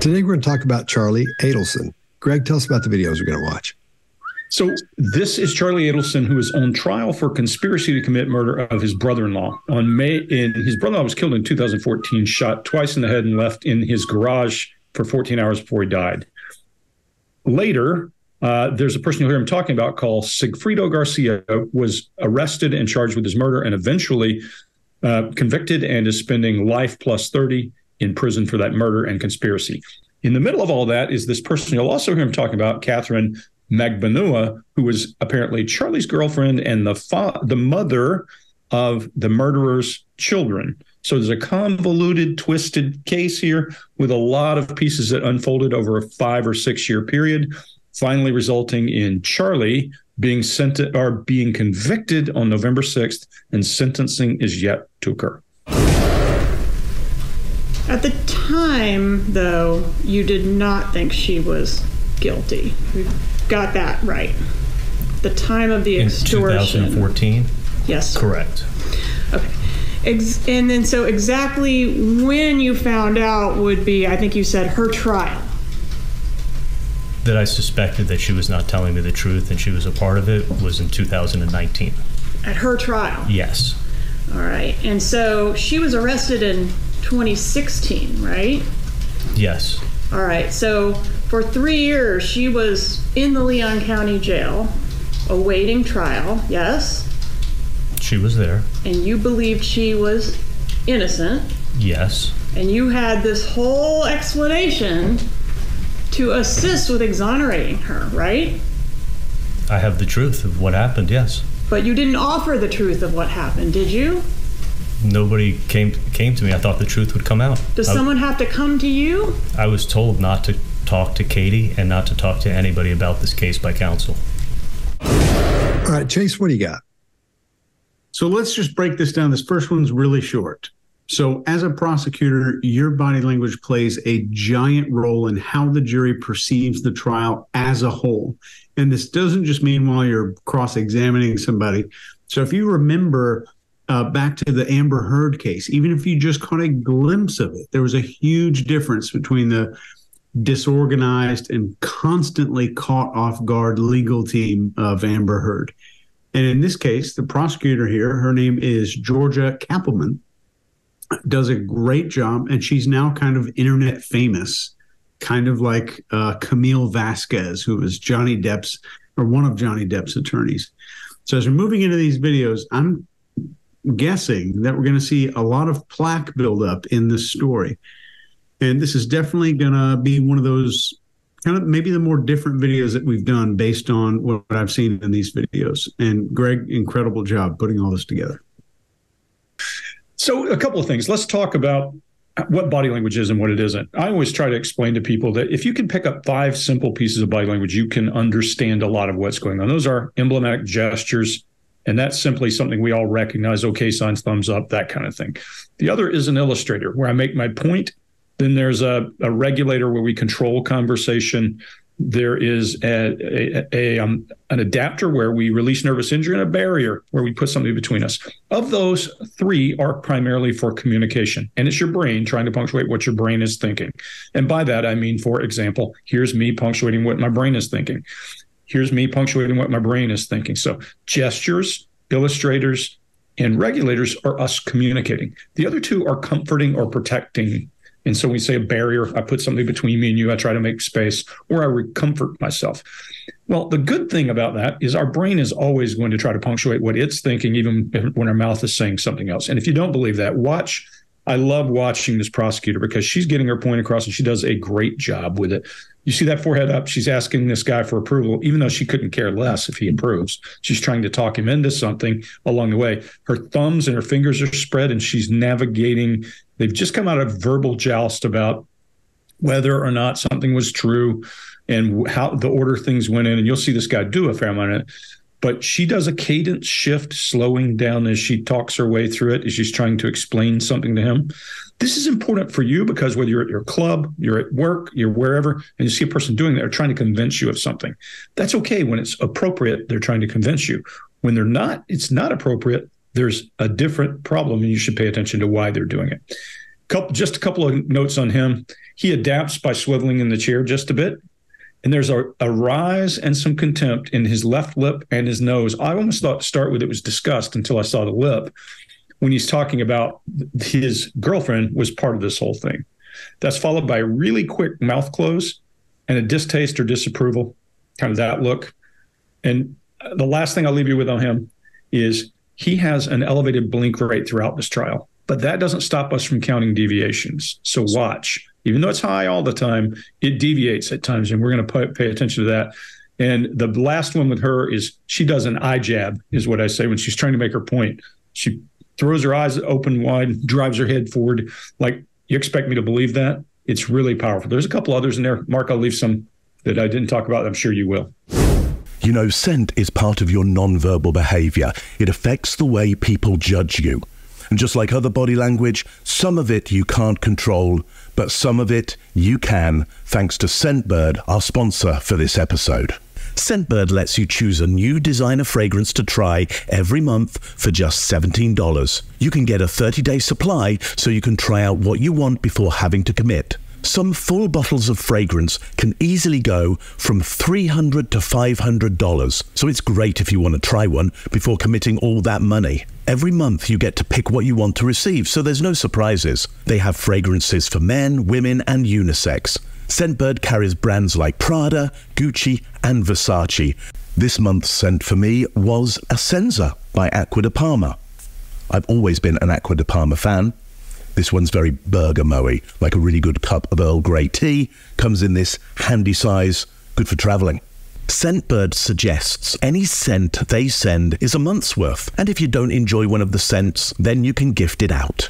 Today, we're going to talk about Charlie Adelson. Greg, tell us about the videos we're going to watch. So this is Charlie Adelson, who is on trial for conspiracy to commit murder of his brother-in-law. His brother-in-law was killed in 2014, shot twice in the head and left in his garage for 14 hours before he died. Later, there's a person you'll hear him talking about called Sigfredo Garcia, was arrested and charged with his murder and eventually convicted and is spending life plus 30 in prison for that murder and conspiracy. In the middle of all that is this person you'll also hear him talking about, Catherine Magbanua, who was apparently Charlie's girlfriend and the mother of the murderer's children. So there's a convoluted, twisted case here with a lot of pieces that unfolded over a 5 or 6 year period, finally resulting in Charlie being being convicted on November 6th, and sentencing is yet to occur. At the time, though, you did not think she was guilty. We've got that right. The time of the extortion. In 2014? Yes. Correct. Okay. And then so exactly when you found out would be, I think you said, her trial. That I suspected that she was not telling me the truth and she was a part of it was in 2019. At her trial? Yes. All right. And so she was arrested in 2016, right? Yes. All right. So for 3 years, she was in the Leon County Jail awaiting trial. Yes? She was there. And you believed she was innocent. Yes. And you had this whole explanation to assist with exonerating her, right? I have the truth of what happened, yes. But you didn't offer the truth of what happened, did you? Nobody came to me. I thought the truth would come out. Does someone have to come to you? I was told not to talk to Katie and not to talk to anybody about this case by counsel. All right, Chase, what do you got? So let's just break this down. This first one's really short. So as a prosecutor, your body language plays a giant role in how the jury perceives the trial as a whole. And this doesn't just mean while you're cross-examining somebody. So if you remember back to the Amber Heard case, even if you just caught a glimpse of it, there was a huge difference between the disorganized and constantly caught off guard legal team of Amber Heard. And in this case, the prosecutor here, her name is Georgia Kappelman, does a great job, and she's now kind of internet famous, kind of like Camille Vasquez, who was Johnny Depp's, or one of Johnny Depp's attorneys. So as we're moving into these videos, I'm guessing that we're going to see a lot of plaque buildup in this story. And this is definitely going to be one of those kind of maybe the more different videos that we've done based on what I've seen in these videos. And Greg, incredible job putting all this together. So a couple of things. Let's talk about what body language is and what it isn't. I always try to explain to people that if you can pick up 5 simple pieces of body language, you can understand a lot of what's going on. Those are emblematic gestures, and that's simply something we all recognize. Okay, signs, thumbs up, that kind of thing. The other is an illustrator where I make my point. Then there's a regulator where we control conversation. There is an adapter where we release nervous injury and a barrier where we put something between us. Of those, 3 are primarily for communication, and it's your brain trying to punctuate what your brain is thinking. And by that, I mean, for example, here's me punctuating what my brain is thinking. Here's me punctuating what my brain is thinking. So gestures, illustrators, and regulators are us communicating. The other 2 are comforting or protecting. And so we say a barrier, I put something between me and you, I try to make space, or I comfort myself. Well, the good thing about that is our brain is always going to try to punctuate what it's thinking, even when our mouth is saying something else. And if you don't believe that, I love watching this prosecutor because she's getting her point across and she does a great job with it. You see that forehead up, she's asking this guy for approval, even though she couldn't care less if he approves. She's trying to talk him into something along the way. Her thumbs and her fingers are spread and she's navigating. They've just come out of verbal joust about whether or not something was true and how the order things went in. And you'll see this guy do a fair amount of it. But she does a cadence shift, slowing down as she talks her way through it, as she's trying to explain something to him. This is important for you because whether you're at your club, you're at work, you're wherever, and you see a person doing that, they're trying to convince you of something. That's okay when it's appropriate, they're trying to convince you. When they're not, it's not appropriate, there's a different problem, and you should pay attention to why they're doing it. Just a couple of notes on him. He adapts by swiveling in the chair just a bit. And there's a rise and some contempt in his left lip and his nose. I almost thought to start with it was disgust until I saw the lip when he's talking about his girlfriend was part of this whole thing. That's followed by a really quick mouth close and a distaste or disapproval, kind of that look. And the last thing I'll leave you with on him is he has an elevated blink rate throughout this trial, but that doesn't stop us from counting deviations. So watch. Even though it's high all the time, it deviates at times, and we're going to pay attention to that. And the last one with her is she does an eye jab, is what I say when she's trying to make her point. She throws her eyes open wide, drives her head forward. Like, you expect me to believe that? It's really powerful. There's a couple others in there. Mark, I'll leave some that I didn't talk about. I'm sure you will. You know, scent is part of your nonverbal behavior. It affects the way people judge you. And just like other body language, some of it you can't control, but some of it you can, thanks to Scentbird, our sponsor for this episode. Scentbird lets you choose a new designer fragrance to try every month for just $17. You can get a 30-day supply so you can try out what you want before having to commit. Some full bottles of fragrance can easily go from $300 to $500, so it's great if you want to try one before committing all that money. Every month you get to pick what you want to receive, so there's no surprises. They have fragrances for men, women, and unisex. Scentbird carries brands like Prada, Gucci, and Versace. This month's scent for me was a Senza by Acqua di Parma. I've always been an Acqua di Parma fan. This one's very bergamoey, like a really good cup of Earl Grey tea. Comes in this handy size, good for traveling. Scentbird suggests any scent they send is a month's worth, and if you don't enjoy one of the scents, then you can gift it out.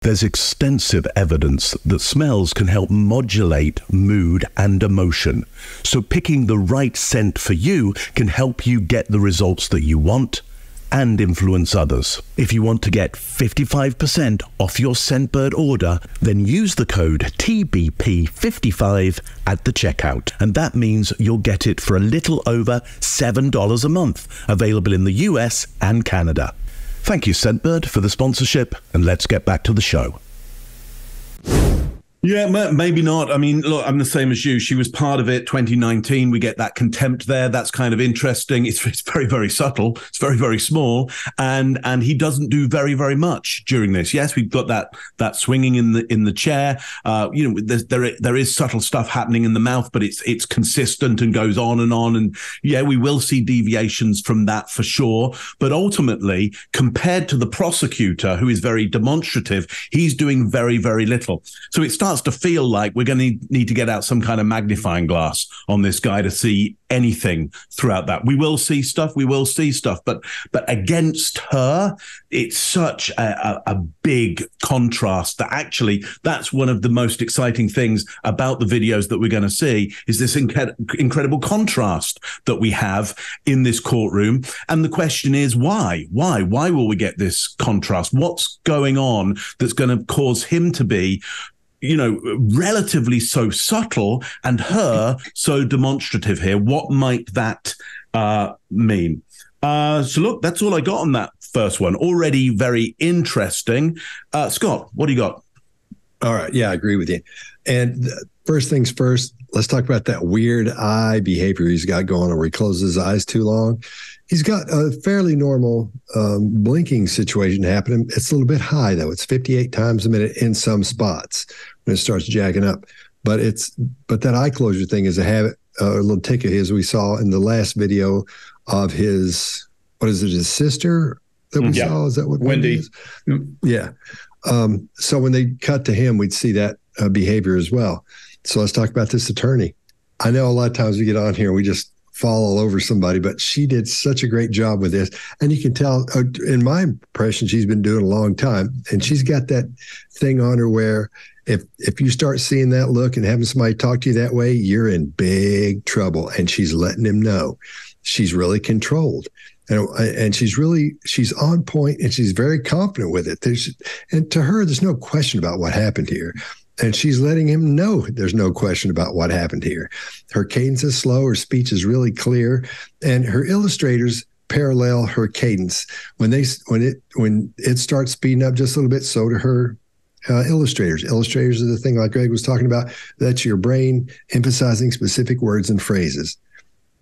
There's extensive evidence that smells can help modulate mood and emotion, so picking the right scent for you can help you get the results that you want and influence others. If you want to get 55% off your Scentbird order, then use the code TBP55 at the checkout, and that means you'll get it for a little over $7 a month, available in the US and Canada. Thank you, Scentbird, for the sponsorship, and let's get back to the show. Yeah, maybe not. I mean, look, I'm the same as you. She was part of it 2019. We get that contempt there. That's kind of interesting. It's very, very subtle. It's very, very small. And he doesn't do very, very much during this. Yes, we've got that swinging in the chair. You know, there is subtle stuff happening in the mouth, but it's consistent and goes on. And yeah, we will see deviations from that for sure. But ultimately, compared to the prosecutor, who is very demonstrative, he's doing very, very little. So it starts to feel like we're going to need to get out some kind of magnifying glass on this guy to see anything throughout that. We will see stuff. But against her, it's such a big contrast that actually that's one of the most exciting things about the videos that we're going to see is this incredible contrast that we have in this courtroom. And the question is, why will we get this contrast? What's going on that's going to cause him to be, you know, relatively so subtle and her so demonstrative here? What might that mean? So look, that's all I got on that first one. Already very interesting. Scott, what do you got? All right. Yeah, I agree with you. And first things first, let's talk about that weird eye behavior he's got going on where he closes his eyes too long. He's got a fairly normal blinking situation happening. It's a little bit high, though. It's 58 times a minute in some spots when it starts jacking up. But that eye closure thing is a habit, a little tick of his we saw in the last video of his, what is it, his sister that we saw? Is that what Wendy is? Yeah. So when they cut to him, we'd see that behavior as well. So let's talk about this attorney. I know a lot of times we get on here and we just fall all over somebody, but she did such a great job with this. And you can tell, in my impression, she's been doing a long time. And she's got that thing on her where if you start seeing that look and having somebody talk to you that way, you're in big trouble. And she's letting him know. She's really controlled. And she's on point, and she's very confident with it. And to her, there's no question about what happened here. And she's letting him know there's no question about what happened here. Her cadence is slow. Her speech is really clear. And her illustrators parallel her cadence. When it starts speeding up just a little bit, so do her illustrators. Illustrators are the thing like Greg was talking about. That's your brain emphasizing specific words and phrases.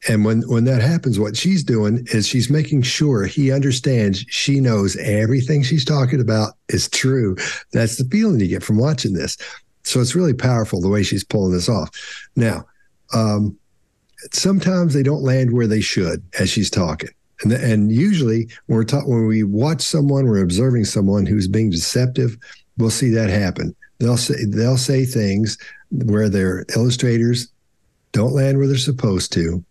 And when that happens, what she's doing is she's making sure he understands she knows everything she's talking about is true. That's the feeling you get from watching this. So it's really powerful the way she's pulling this off. Now, sometimes they don't land where they should as she's talking. And usually when we watch someone, we're observing someone who's being deceptive, we'll see that happen. They'll say things where their illustrators don't land where they're supposed to,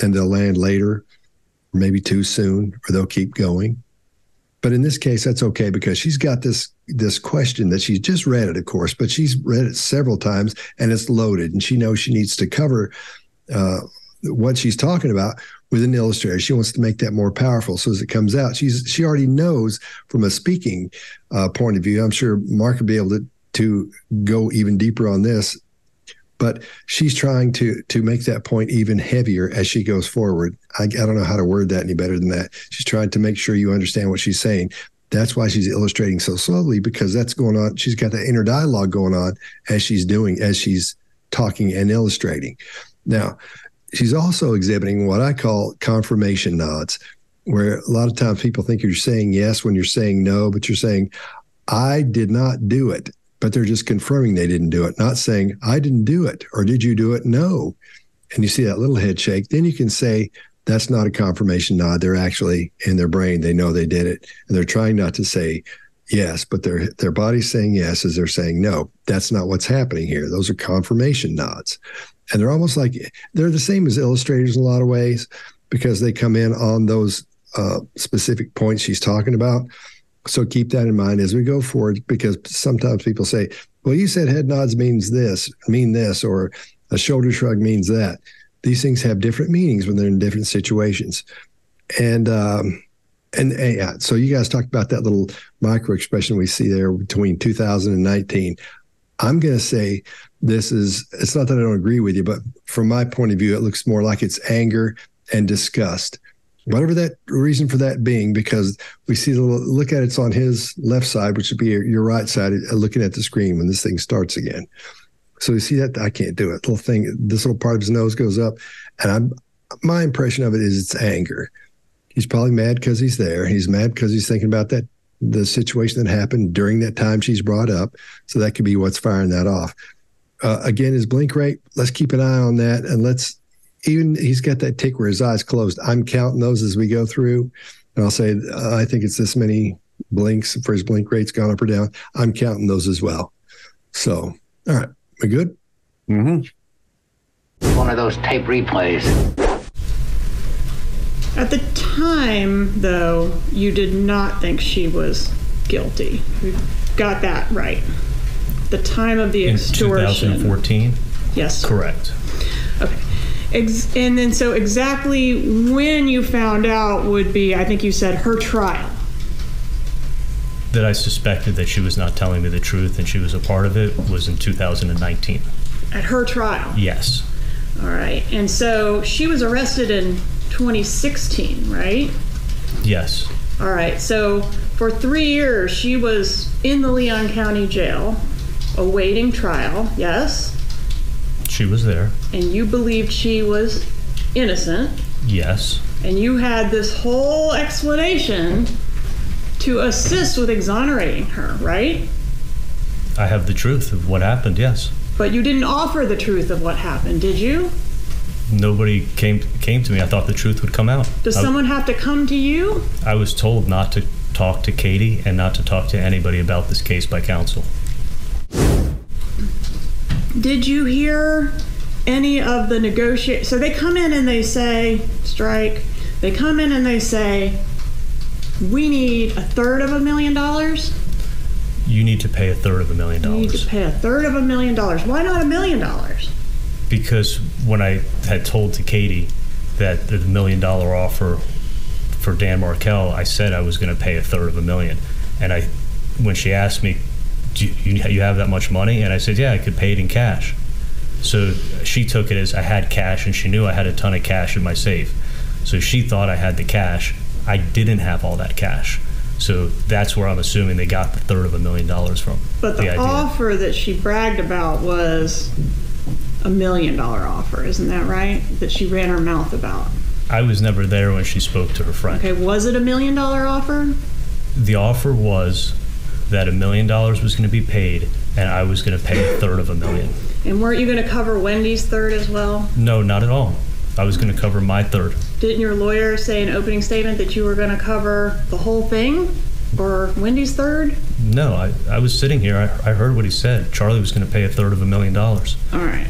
and they'll land later, maybe too soon, or they'll keep going. But in this case, that's okay because she's got this question that she's just read it, of course, but she's read it several times and it's loaded. And she knows she needs to cover what she's talking about with an illustrator. She wants to make that more powerful. So as it comes out, she already knows from a speaking point of view. I'm sure Mark would be able to go even deeper on this, but she's trying to make that point even heavier as she goes forward. I don't know how to word that any better than that. She's trying to make sure you understand what she's saying. That's why she's illustrating so slowly, because that's going on. She's got that inner dialogue going on as she's talking and illustrating. Now, she's also exhibiting what I call confirmation nods, where a lot of times people think you're saying yes when you're saying no, but you're saying, I did not do it. But they're just confirming they didn't do it, not saying, I didn't do it, or did you do it? No. And you see that little head shake. Then you can say, that's not a confirmation nod. They're actually in their brain. They know they did it. And they're trying not to say yes, but their body's saying yes as they're saying no. That's not what's happening here. Those are confirmation nods. And they're almost like, they're the same as illustrators in a lot of ways because they come in on those specific points she's talking about. So keep that in mind as we go forward, because sometimes people say, well, you said head nods mean this, or a shoulder shrug means that. These things have different meanings when they're in different situations. And so you guys talked about that little micro expression we see there between 2019. I'm going to say it's not that I don't agree with you, but from my point of view, it looks more like it's anger and disgust. Whatever that reason for that being, because we see look at it's on his left side, which would be your right side, looking at the screen when this thing starts again. So you see that I can't do it. Little thing, this little part of his nose goes up, and my impression of it is it's anger. He's probably mad because he's there. He's mad because he's thinking about the situation that happened during that time she's brought up. So that could be what's firing that off. Again, his blink rate. Let's keep an eye on that, and even he's got that tick where his eyes closed. I'm counting those as we go through. And I'll say, I think it's this many blinks for his blink rate's gone up or down. I'm counting those as well. So, all right, we good? Mm-hmm. One of those tape replays. At the time, though, you did not think she was guilty. We got that right. The time of the extortion. In 2014? Yes. Correct. Okay. And then so exactly when you found out would be, I think you said, her trial. That I suspected that she was not telling me the truth and she was a part of it was in 2019. At her trial? Yes. All right. And so she was arrested in 2016, right? Yes. All right. So for 3 years, she was in the Leon County Jail awaiting trial, yes? She was there. And you believed she was innocent. Yes. And you had this whole explanation to assist with exonerating her, right? I have the truth of what happened, yes. But you didn't offer the truth of what happened, did you? Nobody came to me. I thought the truth would come out. Does someone have to come to you? I was told not to talk to Katie and not to talk to anybody about this case by counsel. Did you hear any of the negotiations? So they come in and they say, strike. They come in and they say, we need $350,000. You need to pay $350,000. You need to pay $350,000. Why not $1 million? Because when I had told to Katie that the $1 million offer for Dan Markel, I said I was going to pay $350,000. And when she asked me, you have that much money? And I said, yeah, I could pay it in cash. So she took it as I had cash, and she knew I had a ton of cash in my safe. So she thought I had the cash. I didn't have all that cash. So that's where I'm assuming they got the $350,000 from. But the offer that she bragged about was a $1 million offer, isn't that right? That she ran her mouth about. I was never there when she spoke to her friend. Okay, was it a $1 million offer? The offer was that $1 million was going to be paid, and I was going to pay $350,000. And weren't you going to cover Wendy's third as well? No, not at all. I was going to cover my third. Didn't your lawyer say in opening statement that you were going to cover the whole thing or Wendy's third? No, I was sitting here. I heard what he said. Charlie was going to pay a $350,000. All right.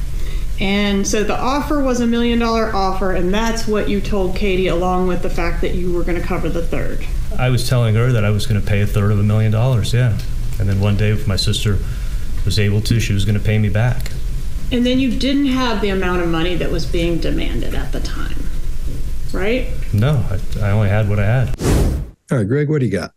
And so the offer was a $1 million offer, and that's what you told Katie along with the fact that you were going to cover the third. I was telling her that I was going to pay a $350,000, yeah. And then one day if my sister was able to, she was going to pay me back. And then you didn't have the amount of money that was being demanded at the time, right? No, I only had what I had. All right, Greg, what do you got?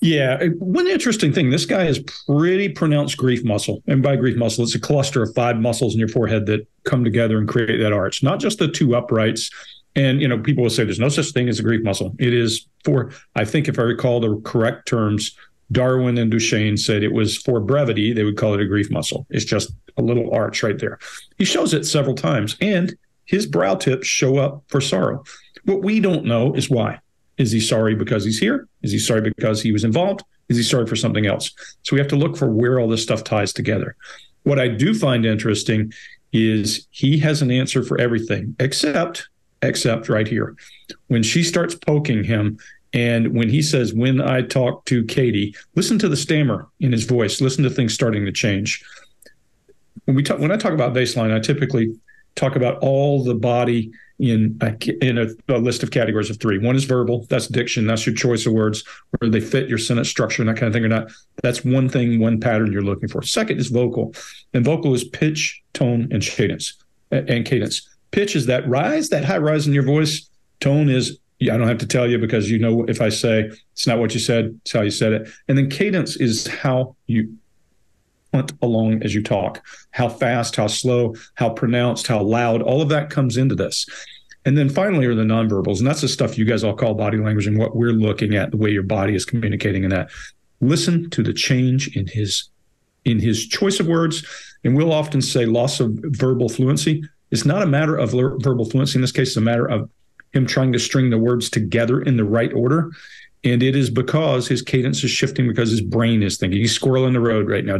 Yeah, one interesting thing, this guy has pretty pronounced grief muscle. And by grief muscle, it's a cluster of 5 muscles in your forehead that come together and create that arch. Not just the 2 uprights. And, you know, people will say there's no such thing as a grief muscle. It is for, I think if I recall the correct terms, Darwin and Duchenne said it was for brevity, they would call it a grief muscle. It's just a little arch right there. He shows it several times, and his brow tips show up for sorrow. What we don't know is why. Is he sorry because he's here? Is he sorry because he was involved? Is he sorry for something else? So we have to look for where all this stuff ties together. What I do find interesting is he has an answer for everything, except right here. When she starts poking him, and when he says, when I talk to Katie, listen to the stammer in his voice. Listen to things starting to change. When I talk about baseline, I typically talk about all the body in a list of categories of 3. One is verbal. That's diction. That's your choice of words, whether they fit your sentence structure and that kind of thing or not. That's one thing, one pattern you're looking for. Second is vocal. And vocal is pitch, tone, and cadence. Pitch is that rise, that high rise in your voice. Tone is, I don't have to tell you because you know if I say it's not what you said, it's how you said it. And then cadence is how you punt along as you talk, how fast, how slow, how pronounced, how loud, all of that comes into this. And then finally are the nonverbals. And that's the stuff you guys all call body language and what we're looking at, the way your body is communicating in that. Listen to the change in his choice of words. And we'll often say loss of verbal fluency. It's not a matter of verbal fluency. In this case, it's a matter of him trying to string the words together in the right order. And it is because his cadence is shifting because his brain is thinking. He's squirreling the road right now.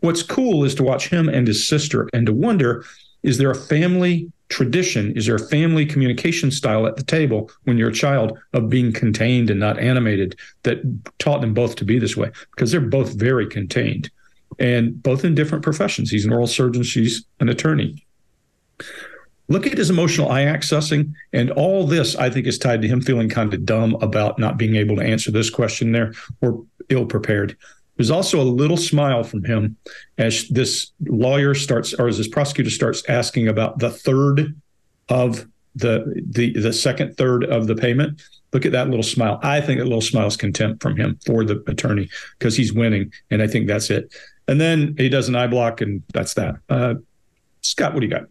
What's cool is to watch him and his sister and to wonder, is there a family tradition? Is there a family communication style at the table when you're a child of being contained and not animated that taught them both to be this way? Because they're both very contained and both in different professions. He's an oral surgeon. She's an attorney. Look at his emotional eye accessing, and all this, I think, is tied to him feeling kind of dumb about not being able to answer this question there or ill-prepared. There's also a little smile from him as this prosecutor starts asking about the third of the second third of the payment. Look at that little smile. I think that little smile is contempt from him for the attorney because he's winning, and I think that's it. And then he does an eye block, and that's that. Scott, what do you got?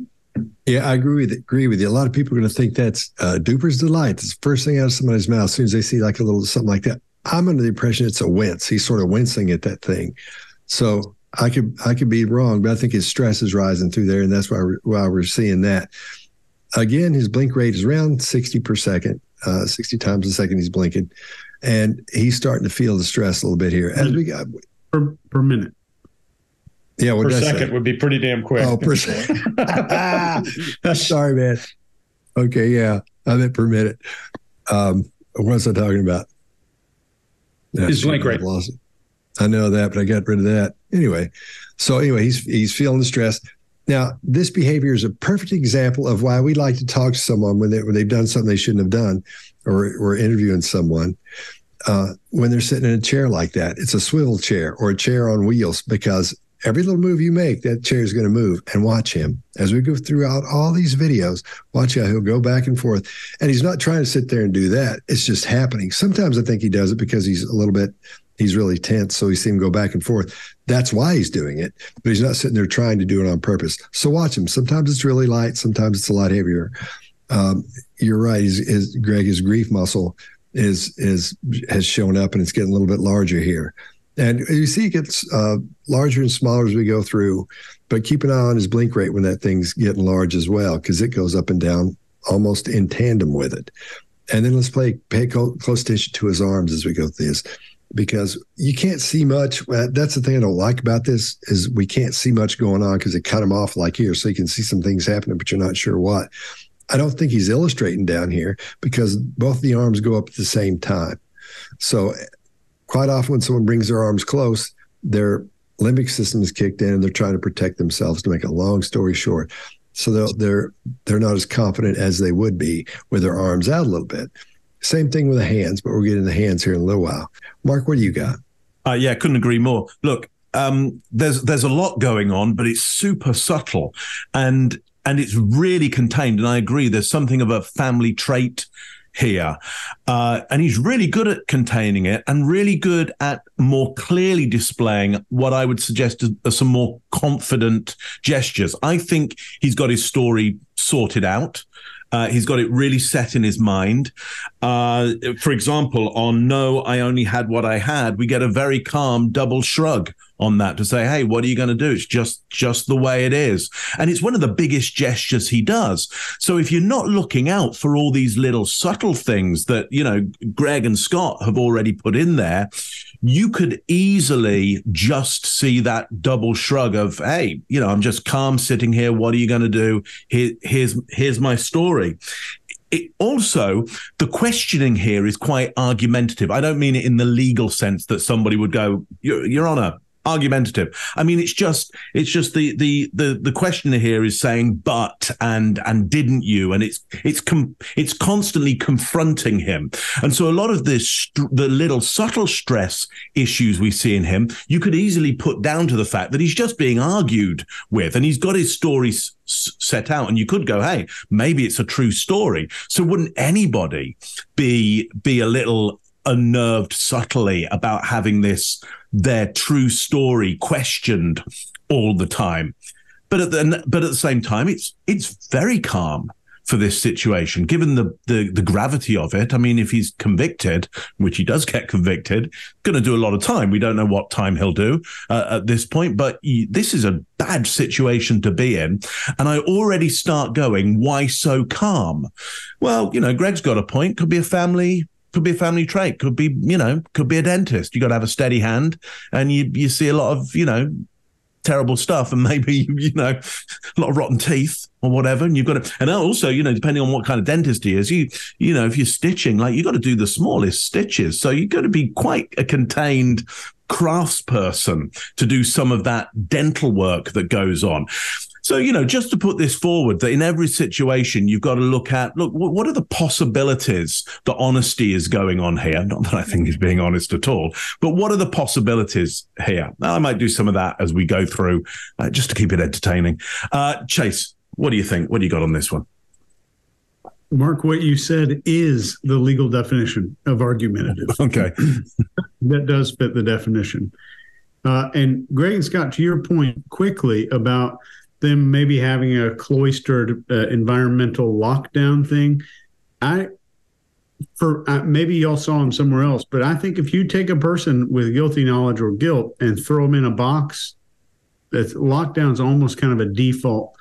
Yeah, I agree with you. A lot of people are going to think that's duper's delight. It's the first thing out of somebody's mouth as soon as they see like a little something like that. I'm under the impression it's a wince. He's sort of wincing at that thing. So I could be wrong, but I think his stress is rising through there, and that's why we're seeing that. Again, his blink rate is around 60 per second, 60 times a second he's blinking, and he's starting to feel the stress a little bit here. As we got per minute. Yeah, per second would be pretty damn quick. Oh, per second. Sorry, man. Okay, yeah. I meant per minute. What was I talking about? His blink rate. I know that, but I got rid of that. Anyway, he's feeling the stress. Now, this behavior is a perfect example of why we like to talk to someone when they've done something they shouldn't have done, or interviewing someone. When they're sitting in a chair like that, it's a swivel chair or a chair on wheels, because every little move you make, that chair is going to move. And watch him. As we go throughout all these videos, watch how he'll go back and forth. And he's not trying to sit there and do that. It's just happening. Sometimes I think he does it because he's really tense. So we see him go back and forth. That's why he's doing it. But he's not sitting there trying to do it on purpose. So watch him. Sometimes it's really light. Sometimes it's a lot heavier. You're right. Greg, his grief muscle has shown up, and it's getting a little bit larger here. And you see it gets larger and smaller as we go through, but keep an eye on his blink rate when that thing's getting large as well, because it goes up and down almost in tandem with it. And then let's pay close attention to his arms as we go through this, because you can't see much. That's the thing I don't like about this, is we can't see much going on because they cut him off like here, so you can see some things happening, but you're not sure what. I don't think he's illustrating down here because both the arms go up at the same time. So quite often when someone brings their arms close, their limbic system is kicked in and they're trying to protect themselves, to make a long story short. So they're not as confident as they would be with their arms out a little bit. Same thing with the hands, but we're getting the hands here in a little while. Mark, what do you got? Yeah, couldn't agree more. Look, there's a lot going on, but it's super subtle and it's really contained. And I agree, there's something of a family trait here. And he's really good at containing it and really good at more clearly displaying what I would suggest are some more confident gestures. I think he's got his story sorted out. He's got it really set in his mind. For example, on No, I Only Had What I Had, we get a very calm double shrug on that to say, hey, what are you going to do? It's just the way it is. And it's one of the biggest gestures he does. So if you're not looking out for all these little subtle things that, you know, Greg and Scott have already put in there, you could easily just see that double shrug of, hey, you know, I'm just calm sitting here. What are you going to do? Here's my story. It also, the questioning here is quite argumentative. I don't mean it in the legal sense that somebody would go, Your Honor, argumentative. I mean, it's just the questioner here is saying, but, and didn't you? And it's constantly confronting him. And so a lot of this, the little subtle stress issues we see in him, you could easily put down to the fact that he's just being argued with, and he's got his stories set out, and you could go, hey, maybe it's a true story. So wouldn't anybody be a little unnerved subtly about having their true story questioned all the time? But at the same time, it's very calm for this situation, given the gravity of it. I mean, if he's convicted, which he does get convicted, going to do a lot of time. We don't know what time he'll do at this point, but this is a bad situation to be in. And I already start going, why so calm? Well, you know, Greg's got a point. Could be a family trait, could be a dentist. You got to have a steady hand, and you see a lot of, you know, terrible stuff, and maybe, you know, a lot of rotten teeth or whatever. And you've got to, and also, you know, depending on what kind of dentist he is, you know, if you're stitching, like, you got to do the smallest stitches. So you've got to be quite a contained craftsperson to do some of that dental work that goes on. So, you know, just to put this forward, that in every situation, you've got to look, what are the possibilities that honesty is going on here? Not that I think he's being honest at all, but what are the possibilities here? Now, I might do some of that as we go through, just to keep it entertaining. Chase, what do you think? What do you got on this one? Mark, what you said is the legal definition of argumentative. Okay. That does fit the definition. And Greg and Scott, to your point quickly about them maybe having a cloistered environmental lockdown thing. Maybe y'all saw him somewhere else, but I think if you take a person with guilty knowledge or guilt and throw them in a box, that's lockdown's almost kind of a default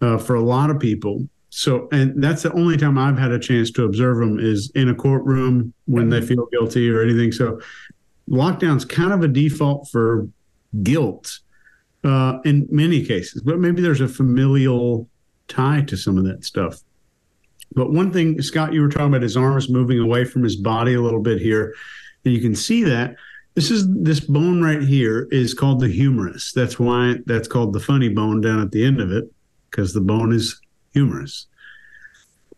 for a lot of people. So, and that's the only time I've had a chance to observe them is in a courtroom when they feel guilty or anything. So lockdown's kind of a default for guilt. In many cases, but maybe there's a familial tie to some of that stuff. But one thing, Scott, you were talking about his arms moving away from his body a little bit here, and you can see that. This bone right here is called the humerus. That's why that's called the funny bone down at the end of it, because the bone is humerus.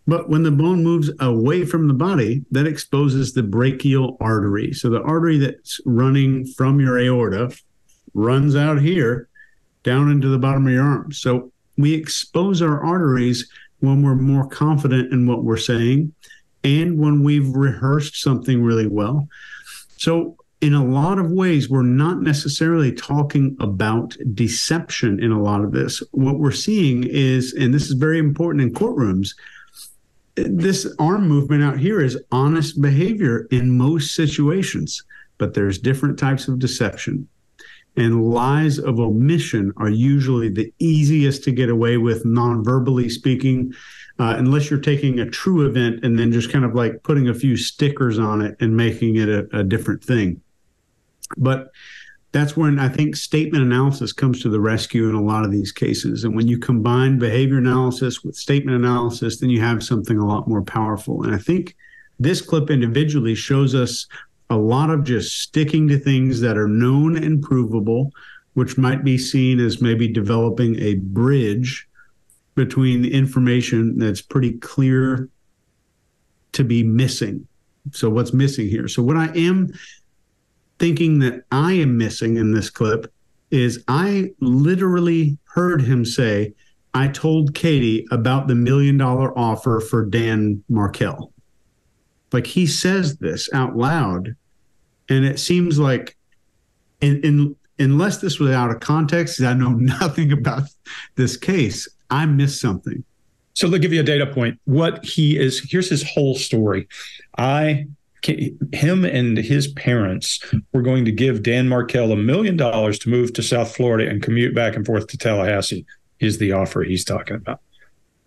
But when the bone moves away from the body, that exposes the brachial artery. So the artery that's running from your aorta runs out here down into the bottom of your arm. So we expose our arteries when we're more confident in what we're saying and when we've rehearsed something really well. So in a lot of ways, we're not necessarily talking about deception in a lot of this. What we're seeing is, and this is very important in courtrooms, this arm movement out here is honest behavior in most situations, but there's different types of deception. And lies of omission are usually the easiest to get away with non-verbally speaking, unless you're taking a true event and then just kind of like putting a few stickers on it and making it a different thing. But that's when I think statement analysis comes to the rescue in a lot of these cases. And when you combine behavior analysis with statement analysis, then you have something a lot more powerful. And I think this clip individually shows us a lot of just sticking to things that are known and provable, which might be seen as maybe developing a bridge between the information that's pretty clear to be missing. So what's missing here? So what I am thinking that I am missing in this clip is I literally heard him say, I told Katie about the $1 million offer for Dan Markel. Like, he says this out loud. And it seems like, unless this was out of context, I know nothing about this case, I missed something. So they'll give you a data point. What he is, here's his whole story. Him and his parents were going to give Dan Markel $1 million to move to South Florida and commute back and forth to Tallahassee, is the offer he's talking about.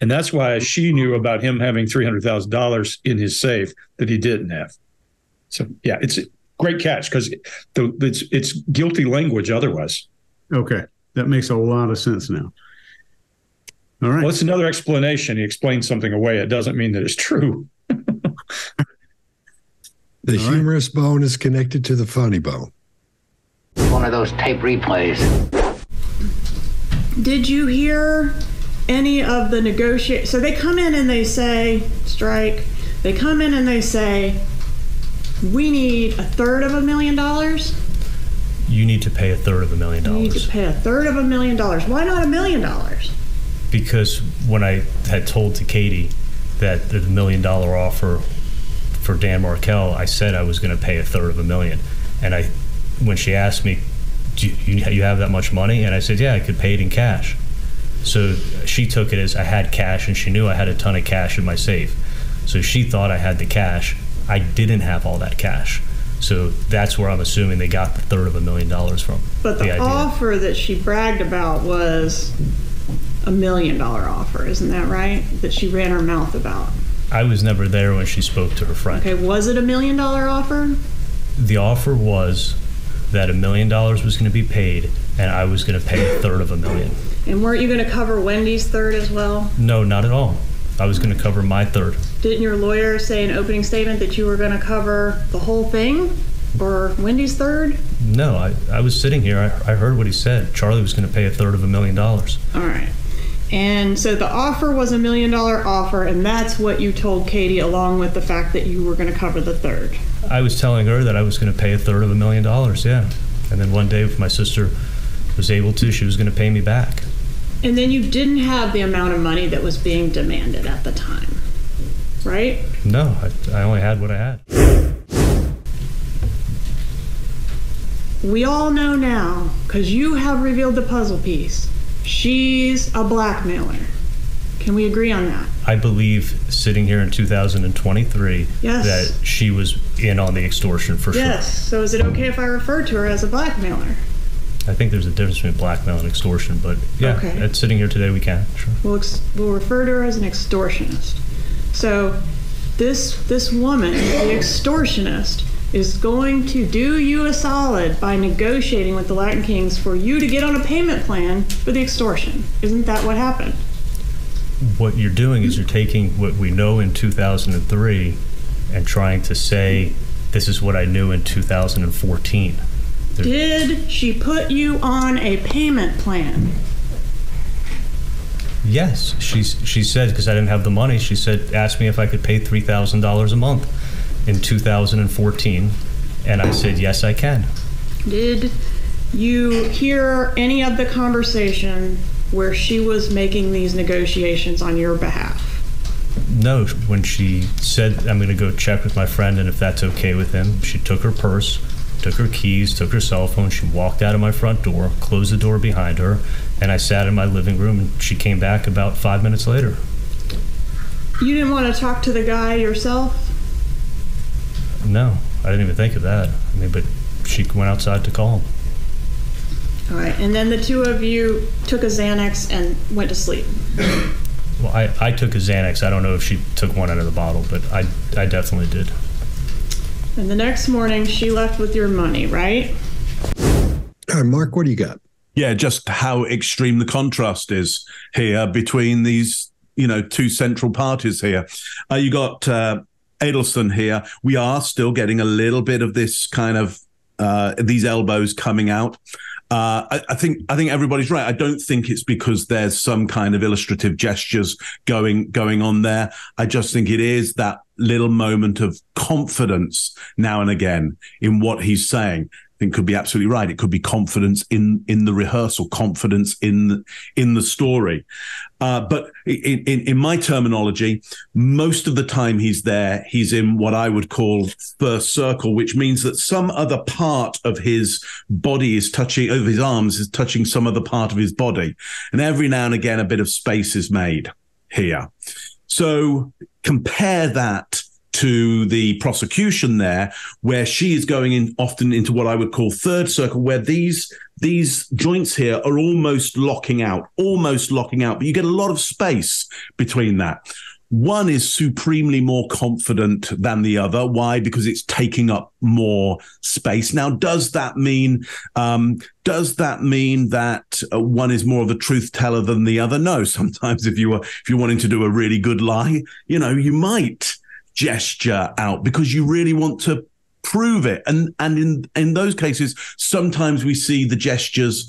And that's why she knew about him having $300,000 in his safe that he didn't have. So, yeah, it's a great catch because it's guilty language otherwise. Okay. That makes a lot of sense now. All right. Well, it's another explanation. He explains something away. It doesn't mean that it's true. The humorous bone is connected to the funny bone. One of those tape replays. Did you hear any of the negotiate? So they come in and they say, strike. They come in and they say, we need $1/3 of $1 million. You need to pay $1/3 of $1 million. You need to pay $1/3 of $1 million. Why not $1 million? Because when I had told to Katie that the $1 million offer for Dan Markel, I said I was going to pay $1/3 of $1 million. And I, when she asked me, do you have that much money? And I said, yeah, I could pay it in cash. So she took it as I had cash, and she knew I had a ton of cash in my safe. So she thought I had the cash. I didn't have all that cash. So that's where I'm assuming they got $1/3 of $1 million from. But the offer that she bragged about was $1 million offer. Isn't that right? That she ran her mouth about. I was never there when she spoke to her friend. Okay, was it $1 million offer? The offer was that $1 million was going to be paid, and I was going to pay $1/3 of $1 million. And weren't you going to cover Wendy's third as well? No, not at all. I was going to cover my third. Didn't your lawyer say in opening statement that you were going to cover the whole thing or Wendy's third? No, I was sitting here. I heard what he said. Charlie was going to pay $1/3 of $1 million. All right. And so the offer was $1 million offer, and that's what you told Katie, along with the fact that you were going to cover the third. I was telling her that I was going to pay $1/3 of $1 million, yeah. And then one day, if my sister was able to, she was going to pay me back. And then you didn't have the amount of money that was being demanded at the time, right? No, I only had what I had. We all know now, because you have revealed the puzzle piece. She's a blackmailer. Can we agree on that? I believe, sitting here in 2023, yes, that she was in on the extortion for sure. Yes. So is it okay if I refer to her as a blackmailer? I think there's a difference between blackmail and extortion, but yeah, okay. Sitting here today, we can. Sure. We'll refer to her as an extortionist. So this woman, the extortionist, is going to do you a solid by negotiating with the Latin Kings for you to get on a payment plan for the extortion. Isn't that what happened? What you're doing is you're taking what we know in 2003 and trying to say, this is what I knew in 2014. Did she put you on a payment plan? Yes, she said, because I didn't have the money, she said, asked me if I could pay $3,000 a month in 2014, and I said, yes, I can. Did you hear any of the conversation where she was making these negotiations on your behalf? No, when she said, I'm gonna go check with my friend and if that's okay with him, she took her purse, took her keys, took her cell phone, she walked out of my front door, closed the door behind her, and I sat in my living room, and she came back about 5 minutes later. You didn't want to talk to the guy yourself? No, I didn't even think of that. I mean, but she went outside to call him. All right, and then the two of you took a Xanax and went to sleep. Well, I took a Xanax. I don't know if she took one out of the bottle, but I definitely did. And the next morning, she left with your money, right? All right, Mark, what do you got? Yeah, just how extreme the contrast is here between these, you know, two central parties here. You got Adelson here. We are still getting a little bit of this kind of these elbows coming out. I think everybody's right. I don't think it's because there's some kind of illustrative gestures going on there. I just think it is that little moment of confidence now and again in what he's saying. I think could be absolutely right. It could be confidence in the rehearsal, confidence in the story. But in my terminology, most of the time he's there, he's in what I would call first circle, which means that some other part of his body is touching, of his arms is touching some other part of his body. And every now and again, a bit of space is made here. So compare that to the prosecution there, where she is going in often into what I would call third circle, where these joints here are almost locking out, but you get a lot of space between that. One is supremely more confident than the other. Why? Because it's taking up more space. Now, does that mean that one is more of a truth teller than the other? No. Sometimes if you're wanting to do a really good lie, you know, you might gesture out because you really want to prove it. And in those cases, sometimes we see the gestures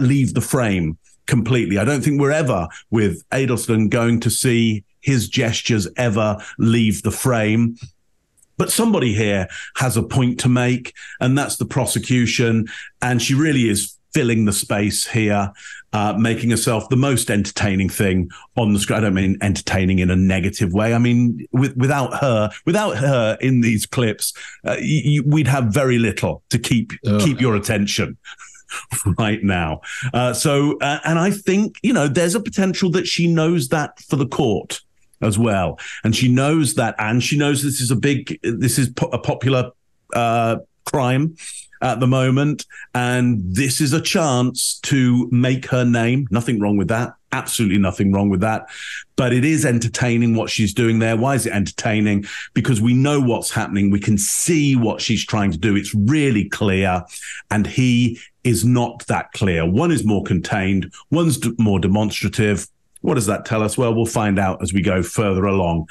leave the frame completely. I don't think we're ever with Adelson going to see his gestures ever leave the frame. But somebody here has a point to make, and that's the prosecution. And she really is filling the space here, making herself the most entertaining thing on the screen. I don't mean entertaining in a negative way. I mean, without her in these clips, we'd have very little to keep your attention right now. And I think, you know, there's a potential that she knows that for the court as well. And she knows that, and she knows this is a popular crime at the moment, and this is a chance to make her name. Nothing wrong with that. Absolutely nothing wrong with that. But it is entertaining what she's doing there. Why is it entertaining? Because we know what's happening. We can see what she's trying to do. It's really clear, and he is not that clear. One is more contained. One's more demonstrative. What does that tell us? Well, we'll find out as we go further along.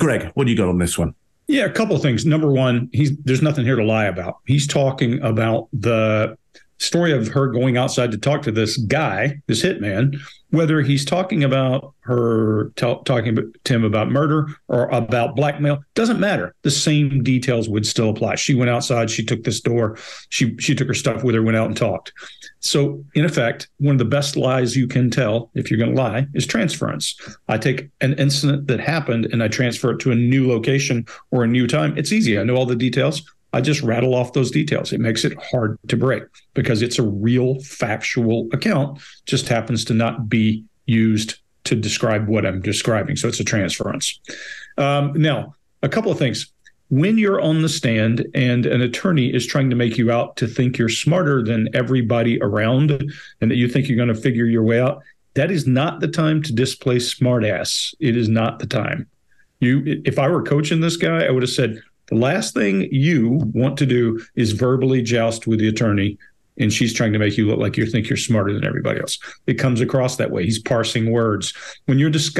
Greg, what do you got on this one? Yeah, a couple of things. Number one, there's nothing here to lie about. He's talking about the story of her going outside to talk to this guy, this hitman, whether he's talking about her talking to him about murder or about blackmail, doesn't matter. The same details would still apply. She went outside, she took this door, she took her stuff with her, went out and talked. So in effect, one of the best lies you can tell, if you're going to lie, is transference. I take an incident that happened and I transfer it to a new location or a new time. It's easy. I know all the details. I just rattle off those details. It makes it hard to break because it's a real factual account, just happens to not be used to describe what I'm describing. So it's a transference. Now, a couple of things. When you're on the stand and an attorney is trying to make you out to think you're smarter than everybody around and that you think you're going to figure your way out, that is not the time to display smartass. It is not the time. If I were coaching this guy, I would have said, the last thing you want to do is verbally joust with the attorney, and she's trying to make you look like you think you're smarter than everybody else. It comes across that way. He's parsing words. When you're just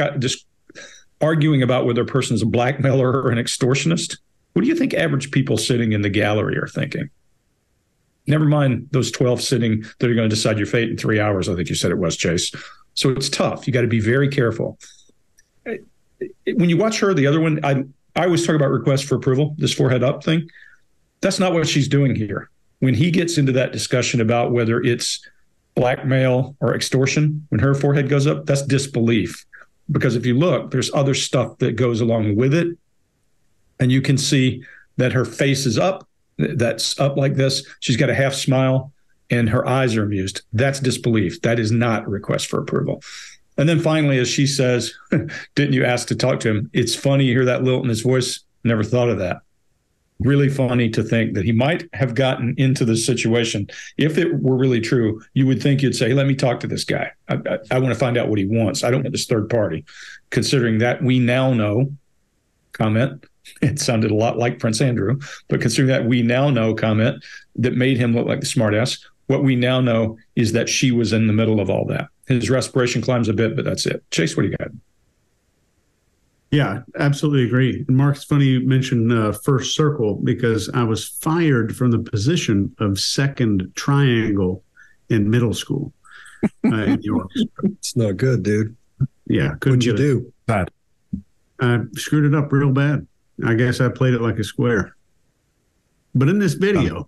arguing about whether a person's a blackmailer or an extortionist, what do you think average people sitting in the gallery are thinking? Never mind those 12 sitting that are going to decide your fate in 3 hours, I think you said it was, Chase. So it's tough. You got to be very careful. When you watch her, the other one, I always talk about request for approval, this forehead up thing. That's not what she's doing here. When he gets into that discussion about whether it's blackmail or extortion, when her forehead goes up, that's disbelief. Because if you look, there's other stuff that goes along with it. And you can see that her face is up. That's up like this. She's got a half smile and her eyes are amused. That's disbelief. That is not request for approval. And then finally, as she says, didn't you ask to talk to him? It's funny, you hear that lilt in his voice. Never thought of that. Really funny to think that he might have gotten into this situation. If it were really true, you would think you'd say, let me talk to this guy. I want to find out what he wants. I don't want this third party. Considering that we now know, comment, it sounded a lot like Prince Andrew, but considering that we now know, comment, that made him look like the smartass, what we now know is that she was in the middle of all that. His respiration climbs a bit, but that's it. Chase, what do you got? Yeah, absolutely agree. And Mark's funny you mentioned first circle, because I was fired from the position of second triangle in middle school. In New York. It's not good, dude. Yeah. What'd you do? Bad. I screwed it up real bad. I guess I played it like a square. But in this video,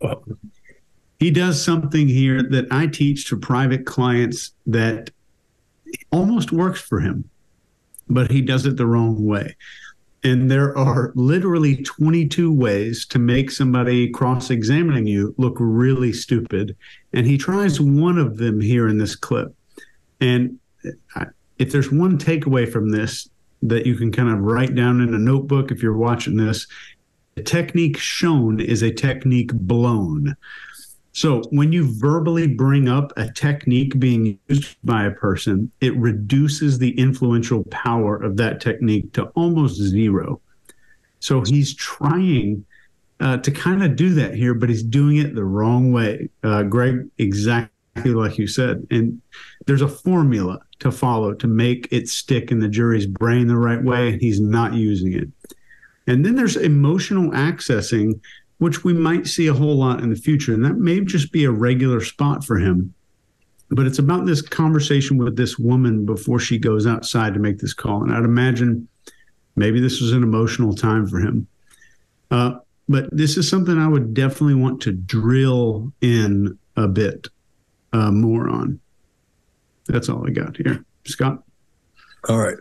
he does something here that I teach to private clients that almost works for him, but he does it the wrong way. And there are literally 22 ways to make somebody cross-examining you look really stupid. And he tries one of them here in this clip. And if there's one takeaway from this that you can kind of write down in a notebook if you're watching this, the technique shown is a technique blown. So when you verbally bring up a technique being used by a person, it reduces the influential power of that technique to almost zero. So he's trying to kind of do that here, but he's doing it the wrong way. Greg, exactly like you said. And there's a formula to follow to make it stick in the jury's brain the right way, and he's not using it. And then there's emotional accessing, which we might see a whole lot in the future. And that may just be a regular spot for him. But it's about this conversation with this woman before she goes outside to make this call. And I'd imagine maybe this was an emotional time for him. But this is something I would definitely want to drill in a bit more on. That's all I got here. Scott? All right.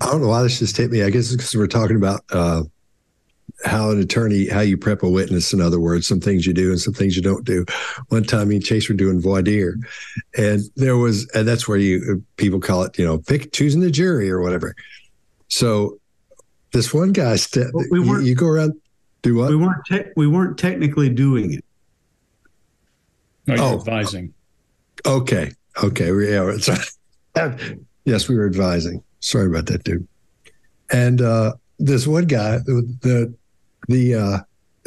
I don't know why this just hit me. I guess it's because we're talking about how an attorney, how you prep a witness, in other words, some things you do and some things you don't do. One time me and Chase were doing voir dire, and there was, and that's where you, people call it, you know, pick, choosing the jury or whatever. So this one guy, you go around, do what? We weren't technically doing it. No, you're advising. Okay. Okay. Yeah, sorry. Yes, we were advising. Sorry about that, dude. And, this one guy, the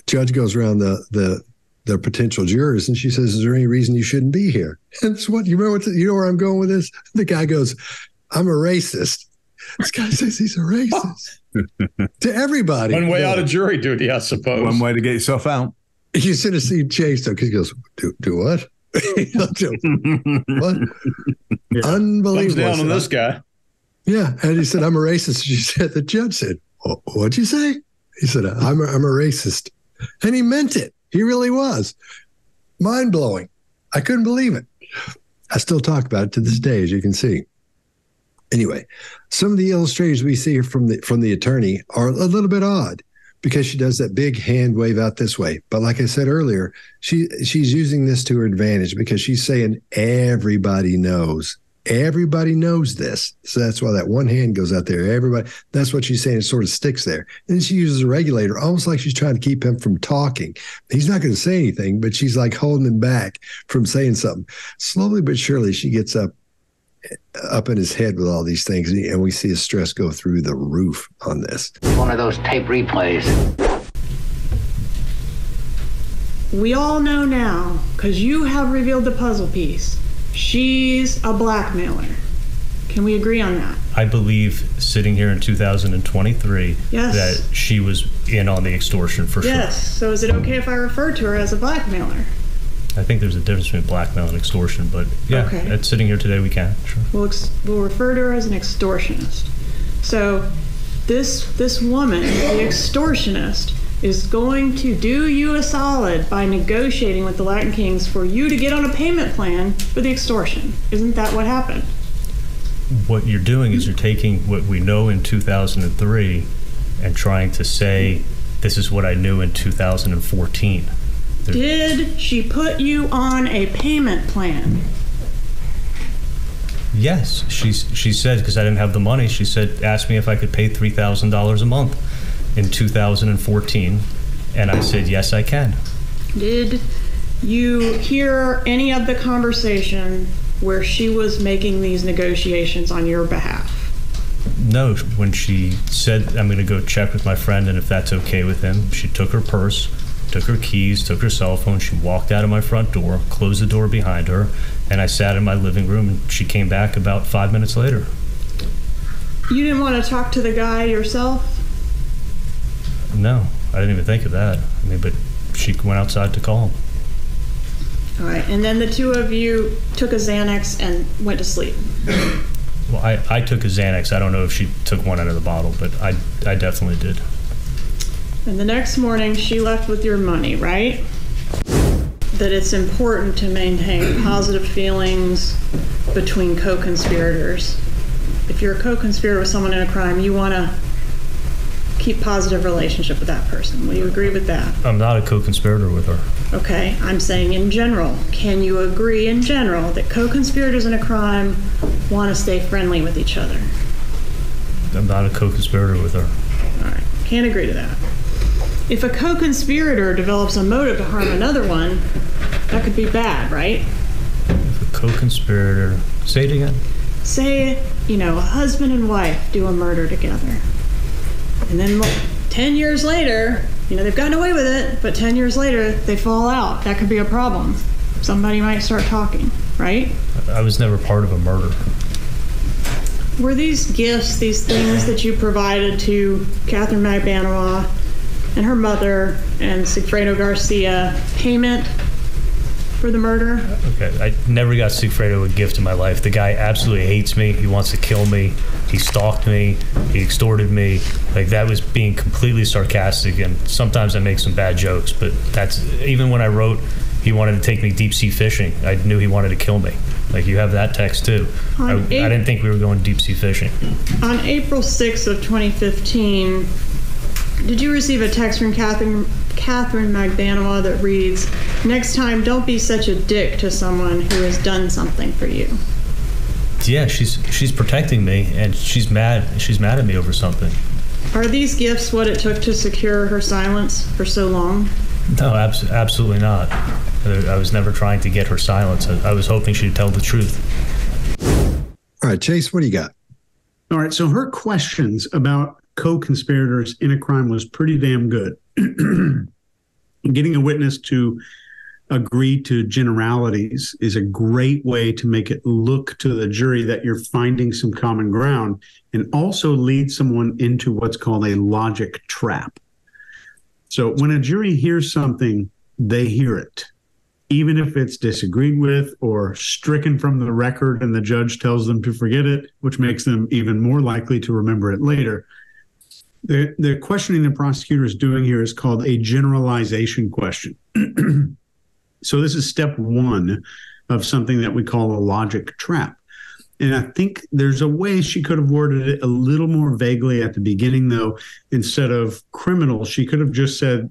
judge goes around the potential jurors, and she says, "Is there any reason you shouldn't be here?" And it's what you remember. You know where I'm going with this. The guy goes, "I'm a racist." This guy says he's a racist to everybody. One way out of jury duty, I suppose. One way to get yourself out. You should have seen Chase though, because he goes, "Do what?" What? Yeah. Unbelievable. Comes down on this guy. Yeah, and he said, "I'm a racist." She said, the judge said, "What'd you say?" He said, I'm a racist. And he meant it. He really was. Mind-blowing. I couldn't believe it. I still talk about it to this day, as you can see. Anyway, some of the illustrations we see from the attorney are a little bit odd, because she does that big hand wave out this way. But like I said earlier, she's using this to her advantage, because she's saying everybody knows. Everybody knows this. So that's why that one hand goes out there. Everybody, that's what she's saying. It sort of sticks there. And she uses a regulator, almost like she's trying to keep him from talking. He's not going to say anything, but she's like holding him back from saying something. Slowly but surely, she gets up in his head with all these things. And we see his stress go through the roof on this. One of those tape replays. We all know now, because you have revealed the puzzle piece. She's a blackmailer. Can we agree on that? I believe, sitting here in 2023, yes, that she was in on the extortion for sure. Yes. So is it okay if I refer to her as a blackmailer? I think there's a difference between blackmail and extortion, but yeah, okay. Sitting here today, we can. Sure. We'll refer to her as an extortionist. So this woman, the extortionist, is going to do you a solid by negotiating with the Latin Kings for you to get on a payment plan for the extortion. Isn't that what happened? What you're doing is you're taking what we know in 2003 and trying to say, this is what I knew in 2014. Did she put you on a payment plan? Yes, she said, because I didn't have the money, she said, asked me if I could pay $3,000 a month in 2014, and I said, yes, I can. Did you hear any of the conversation where she was making these negotiations on your behalf? No, when she said, I'm gonna go check with my friend and if that's okay with him, she took her purse, took her keys, took her cell phone, she walked out of my front door, closed the door behind her, and I sat in my living room, and she came back about 5 minutes later. You didn't want to talk to the guy yourself? No, I didn't even think of that. I mean, but she went outside to call him. All right, and then the two of you took a Xanax and went to sleep. Well, I took a Xanax. I don't know if she took one out of the bottle, but I definitely did. And the next morning, she left with your money, right? That it's important to maintain positive feelings between co-conspirators. If you're a co-conspirator with someone in a crime, you want to keep positive relationship with that person. Will you agree with that? I'm not a co-conspirator with her. Okay, I'm saying in general. Can you agree in general that co-conspirators in a crime want to stay friendly with each other? I'm not a co-conspirator with her. All right, can't agree to that. If a co-conspirator develops a motive to harm another one, that could be bad, right? If a co-conspirator, say it again. Say, you know, a husband and wife do a murder together. And then 10 years later, you know, they've gotten away with it, but 10 years later, they fall out. That could be a problem. Somebody might start talking, right? I was never part of a murder. Were these gifts, these things that you provided to Catherine Magbanua and her mother and Sigfredo Garcia, payment for the murder? Okay, I never got Sigfredo a gift in my life. The guy absolutely hates me. He wants to kill me. He stalked me. He extorted me. Like, that was being completely sarcastic, and sometimes I make some bad jokes, but that's, even when I wrote, he wanted to take me deep sea fishing, I knew he wanted to kill me. Like, you have that text too. I didn't think we were going deep sea fishing. On April 6th of 2015, did you receive a text from Catherine Magbanua that reads, "Next time, don't be such a dick to someone who has done something for you"? Yeah, she's protecting me, and she's mad. She's mad at me over something. Are these gifts what it took to secure her silence for so long? No, absolutely not. I was never trying to get her silence. I was hoping she'd tell the truth. All right, Chase, what do you got? All right, so her questions about co-conspirators in a crime was pretty damn good. Getting a witness to agree to generalities is a great way to make it look to the jury that you're finding some common ground, and also lead someone into what's called a logic trap. So when a jury hears something, they hear it, even if it's disagreed with or stricken from the record and the judge tells them to forget it, which makes them even more likely to remember it later. The questioning the prosecutor is doing here is called a generalization question. So this is step one of something that we call a logic trap. And I think there's a way she could have worded it a little more vaguely at the beginning, though. Instead of criminal, she could have just said,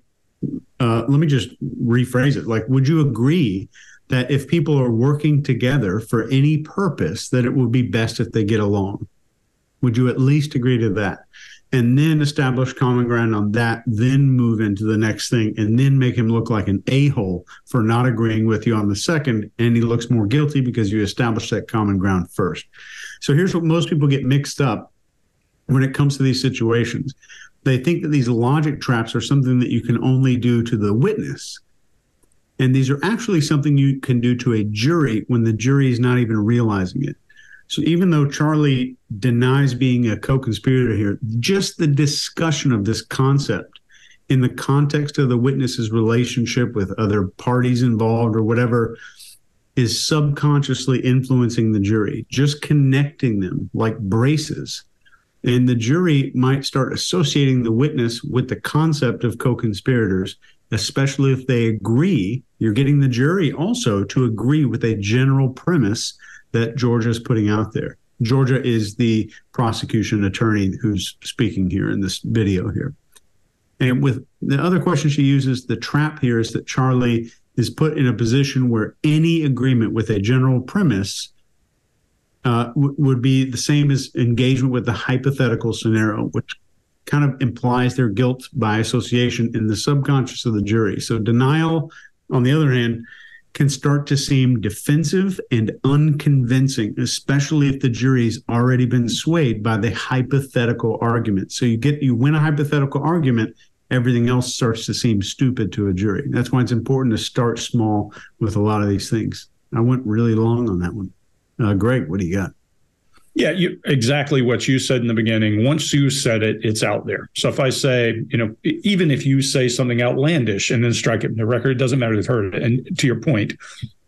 let me just rephrase it. Like, would you agree that if people are working together for any purpose, that it would be best if they get along? Would you at least agree to that? And then establish common ground on that, then move into the next thing, and then make him look like an a-hole for not agreeing with you on the second, and he looks more guilty because you established that common ground first. So here's what most people get mixed up when it comes to these situations. They think that these logic traps are something that you can only do to the witness. And these are actually something you can do to a jury when the jury is not even realizing it. So even though Charlie denies being a co-conspirator here, just the discussion of this concept in the context of the witness's relationship with other parties involved or whatever is subconsciously influencing the jury, just connecting them like braces. And the jury might start associating the witness with the concept of co-conspirators, especially if they agree. You're getting the jury also to agree with a general premise that Georgia is putting out there. Georgia is the prosecution attorney who's speaking here in this video here. And with the other question she uses, the trap here is that Charlie is put in a position where any agreement with a general premise would be the same as engagement with the hypothetical scenario, which kind of implies their guilt by association in the subconscious of the jury. So denial, on the other hand, can start to seem defensive and unconvincing, especially if the jury's already been swayed by the hypothetical argument. So you win a hypothetical argument, everything else starts to seem stupid to a jury. That's why it's important to start small with a lot of these things. I went really long on that one. Greg, what do you got? Yeah, exactly what you said in the beginning. Once you said it, it's out there. So if I say, even if you say something outlandish and then strike it in the record, it doesn't matter who's heard it. And to your point,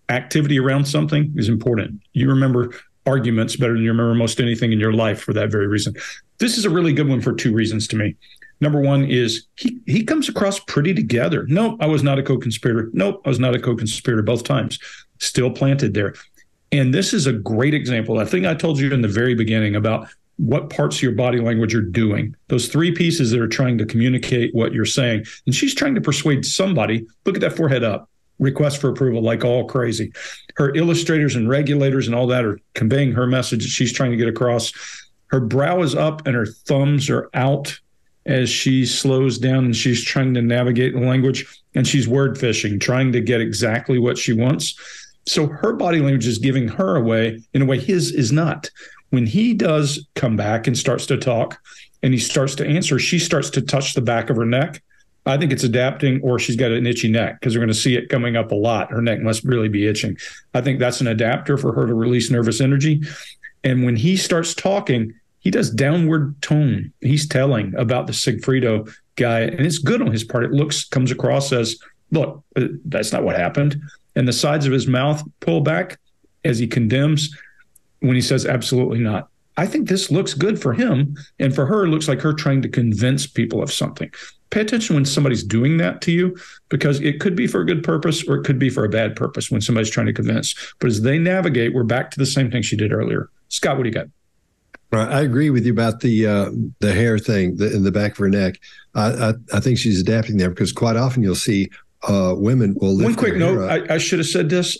activity around something is important. You remember arguments better than you remember most anything in your life for that very reason. This is a really good one for two reasons to me. Number one is he comes across pretty together. Nope, I was not a co-conspirator. Nope, I was not a co-conspirator both times. Still planted there. And this is a great example. I think I told you in the very beginning about what parts of your body language are doing. Those three pieces that are trying to communicate what you're saying. And she's trying to persuade somebody, look at that forehead up, request for approval like all crazy. Her illustrators and regulators and all that are conveying her message that she's trying to get across. Her brow is up and her thumbs are out as she slows down and she's trying to navigate the language. And she's word fishing, trying to get exactly what she wants. So her body language is giving her away in a way his is not. When he does come back and starts to talk and he starts to answer, she starts to touch the back of her neck. I think it's adapting, or she's got an itchy neck because we're going to see it coming up a lot. Her neck must really be itching. I think that's an adapter for her to release nervous energy. And when he starts talking, he does downward tone. He's telling about the Sigfredo guy, and it's good on his part. It comes across as, look, that's not what happened. And the sides of his mouth pull back as he condemns when he says, absolutely not. I think this looks good for him. And for her, it looks like her trying to convince people of something. Pay attention when somebody's doing that to you, because it could be for a good purpose or it could be for a bad purpose when somebody's trying to convince. But as they navigate, we're back to the same thing she did earlier. Scott, what do you got? I agree with you about the hair thing in the back of her neck. I think she's adapting there because quite often you'll see women will lift. One quick note, I should have said this.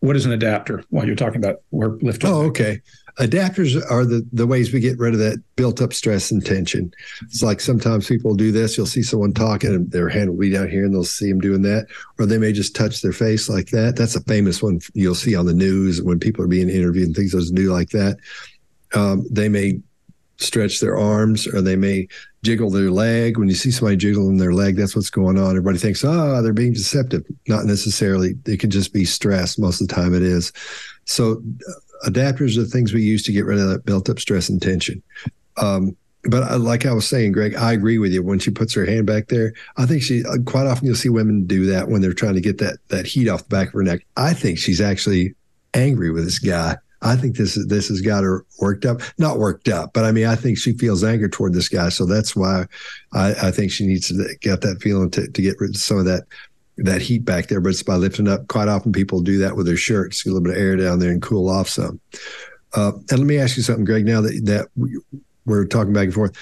What is an adapter while you're talking about lifting? Oh, okay. Adapters are the ways we get rid of that built-up stress and tension. It's like sometimes people do this. You'll see someone talking and their hand will be down here and they'll see them doing that. Or they may just touch their face like that. That's a famous one you'll see on the news when people are being interviewed and things those do like that. They may stretch their arms or they may jiggle their leg. When you see somebody jiggling their leg, that's what's going on. Everybody thinks, they're being deceptive. Not necessarily. It could just be stress. Most of the time it is. So adapters are the things we use to get rid of that built-up stress and tension. But like I was saying, Greg, I agree with you. When she puts her hand back there, I think she quite often you'll see women do that when they're trying to get that heat off the back of her neck. I think she's actually angry with this guy. I think this has got her worked up. Not worked up, but I mean, I think she feels anger toward this guy. So that's why I think she needs to get that feeling to get rid of some of that heat back there. But it's by lifting up. Quite often people do that with their shirts, get a little bit of air down there and cool off some. And let me ask you something, Greg, now that we're talking back and forth.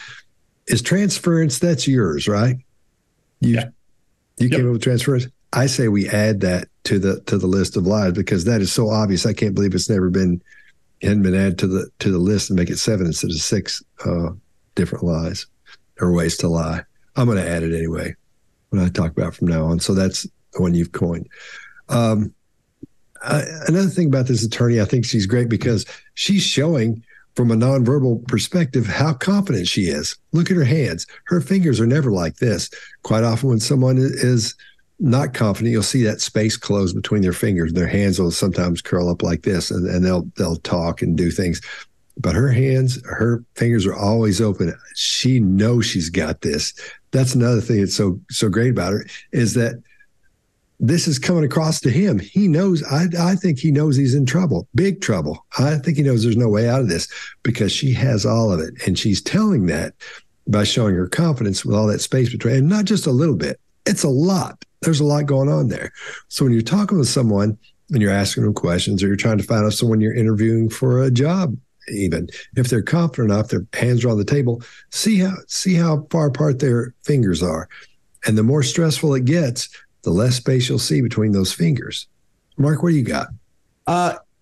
Is transference, that's yours, right? You came up with transference? I say we add that to the list of lies because that is so obvious. I can't believe it's never hadn't been added to the list and make it 7 instead of 6 different lies or ways to lie. I'm going to add it anyway when I talk about from now on. So that's the one you've coined. Another thing about this attorney, I think she's great because she's showing from a nonverbal perspective how confident she is. Look at her hands. Her fingers are never like this. Quite often when someone is not confident, you'll see that space close between their fingers. Their hands will sometimes curl up like this, and they'll talk and do things. But her fingers are always open. She knows she's got this. That's another thing that's so great about her is that this is coming across to him. He knows. I think he knows he's in trouble, big trouble. I think he knows there's no way out of this because she has all of it, and she's telling that by showing her confidence with all that space between, and not just a little bit. It's a lot. There's a lot going on there. So when you're talking with someone and you're asking them questions or you're trying to find out someone you're interviewing for a job, even if they're confident enough, their hands are on the table, see how far apart their fingers are. And the more stressful it gets, the less space you'll see between those fingers. Mark, what do you got?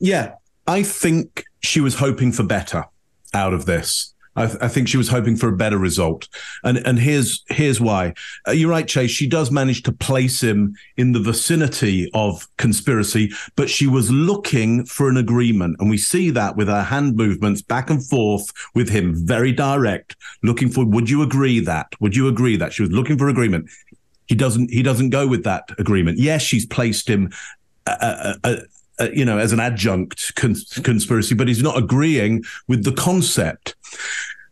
Yeah. I think she was hoping for better out of this. I think she was hoping for a better result. And here's why. You're right, Chase. She does manage to place him in the vicinity of conspiracy, but she was looking for an agreement. And we see that with her hand movements back and forth with him, very direct, looking for, would you agree that? Would you agree that? She was looking for agreement. He doesn't go with that agreement. Yes, she's placed him as an adjunct conspiracy, but he's not agreeing with the concept.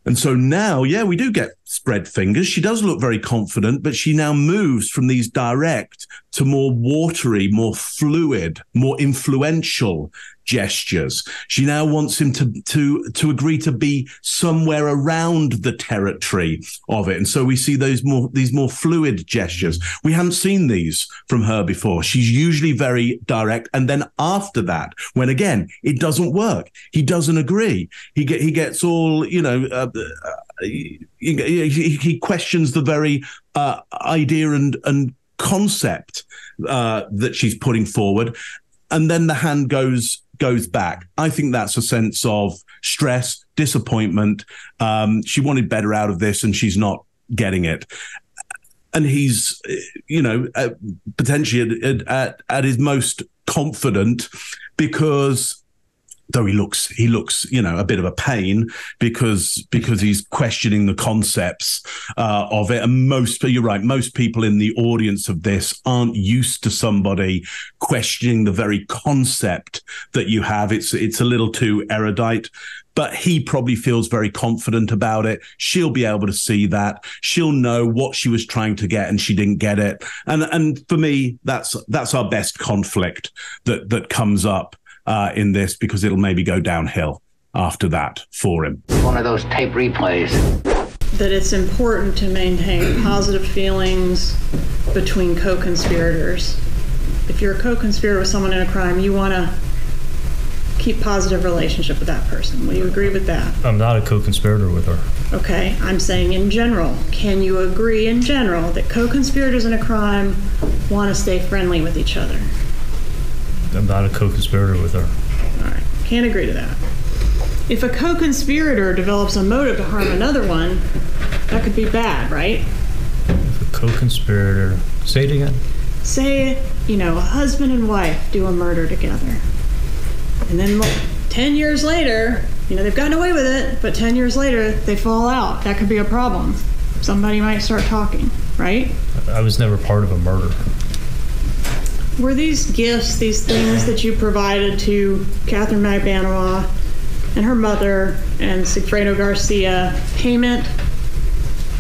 And so now, yeah, we do get spread fingers. She does look very confident, but she now moves from these direct to more watery, more fluid, more influential gestures. She now wants him to agree to be somewhere around the territory of it. And so we see these more fluid gestures. We haven't seen these from her before. She's usually very direct. And then after that, when again, it doesn't work, he doesn't agree. He gets all, he questions the very idea and concept that she's putting forward. And then the hand goes back. I think that's a sense of stress, disappointment. She wanted better out of this and she's not getting it. And he's, potentially at his most confident, because though he looks, a bit of a pain because he's questioning the concepts of it. And you're right, most people in the audience of this aren't used to somebody questioning the very concept that you have. It's a little too erudite, but he probably feels very confident about it. She'll be able to see that. She'll know what she was trying to get and she didn't get it. And for me, that's our best conflict that comes up in this, because it'll maybe go downhill after that for him. One of those tape replays. That it's important to maintain positive feelings between co-conspirators. If you're a co-conspirator with someone in a crime, you want to keep positive relationship with that person. Will you agree with that? I'm not a co-conspirator with her. Okay, I'm saying in general. Can you agree in general that co-conspirators in a crime want to stay friendly with each other? I'm not a co-conspirator with her. All right, can't agree to that. If a co-conspirator develops a motive to harm another one, that could be bad, right? If a co-conspirator, say it again. Say, a husband and wife do a murder together. And then 10 years later, they've gotten away with it, but 10 years later, they fall out. That could be a problem. Somebody might start talking, right? I was never part of a murder. Were these gifts, these things that you provided to Catherine Magbanua and her mother and Sigfredo Garcia, payment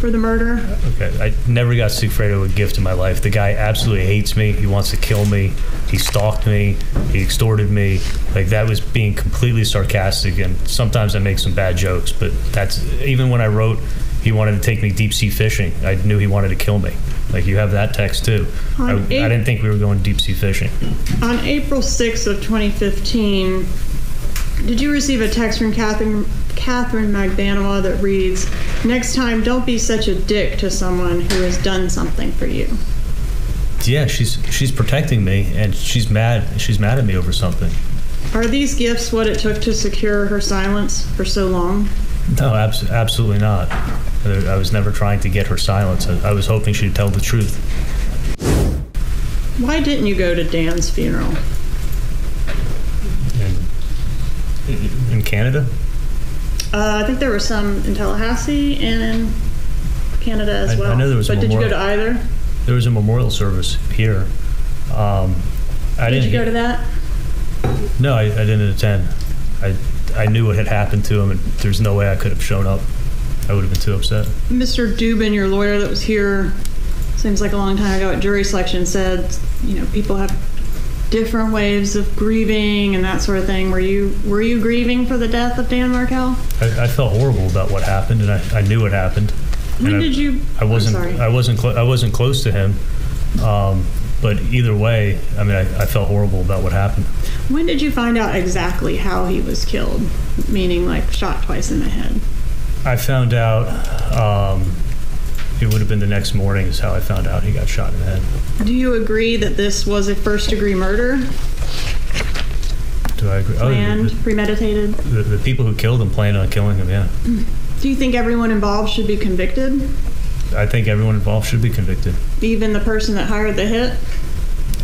for the murder? Okay, I never got Sigfredo a gift in my life. The guy absolutely hates me. He wants to kill me. He stalked me. He extorted me. Like, that was being completely sarcastic, and sometimes I make some bad jokes, but that's, even when I wrote, he wanted to take me deep sea fishing, I knew he wanted to kill me. Like, you have that text too. I didn't think we were going deep sea fishing. On April 6th of 2015, did you receive a text from Catherine Magbanua that reads, "Next time, don't be such a dick to someone who has done something for you"? Yeah, she's protecting me, and she's mad. She's mad at me over something. Are these gifts what it took to secure her silence for so long? No, absolutely not. I was never trying to get her silence. I was hoping she'd tell the truth. Why didn't you go to Dan's funeral? In Canada? I think there were some in Tallahassee and in Canada as well. I know there was but did you go to either? There was a memorial service here. Did you go to that? No, I didn't attend. I knew what had happened to him, and there's no way I could have shown up. I would have been too upset. Mr. Dubin, your lawyer that was here, seems like a long time ago at jury selection, said, people have different ways of grieving and that sort of thing. Were you grieving for the death of Dan Markel? I felt horrible about what happened, and I knew what happened. When did you? I wasn't close to him. But either way, I mean, I felt horrible about what happened. When did you find out exactly how he was killed? Meaning, shot twice in the head? I found out, it would have been the next morning is how I found out he got shot in the head. Do you agree that this was a first-degree murder? Do I agree? Planned, premeditated. The people who killed him planned on killing him, yeah. Do you think everyone involved should be convicted? I think everyone involved should be convicted. Even the person that hired the hit?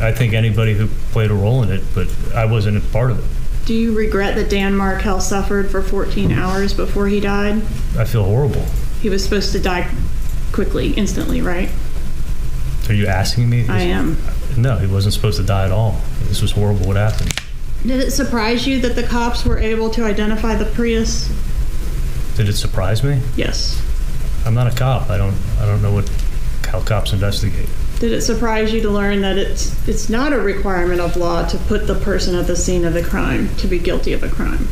I think anybody who played a role in it, but I wasn't a part of it. Do you regret that Dan Markel suffered for 14 hours before he died? I feel horrible. He was supposed to die quickly, instantly, right? Are you asking me? I am. No, he wasn't supposed to die at all. This was horrible what happened. Did it surprise you that the cops were able to identify the Prius? Did it surprise me? Yes. I'm not a cop. I don't know how cops investigate. Did it surprise you to learn that it's not a requirement of law to put the person at the scene of the crime to be guilty of a crime?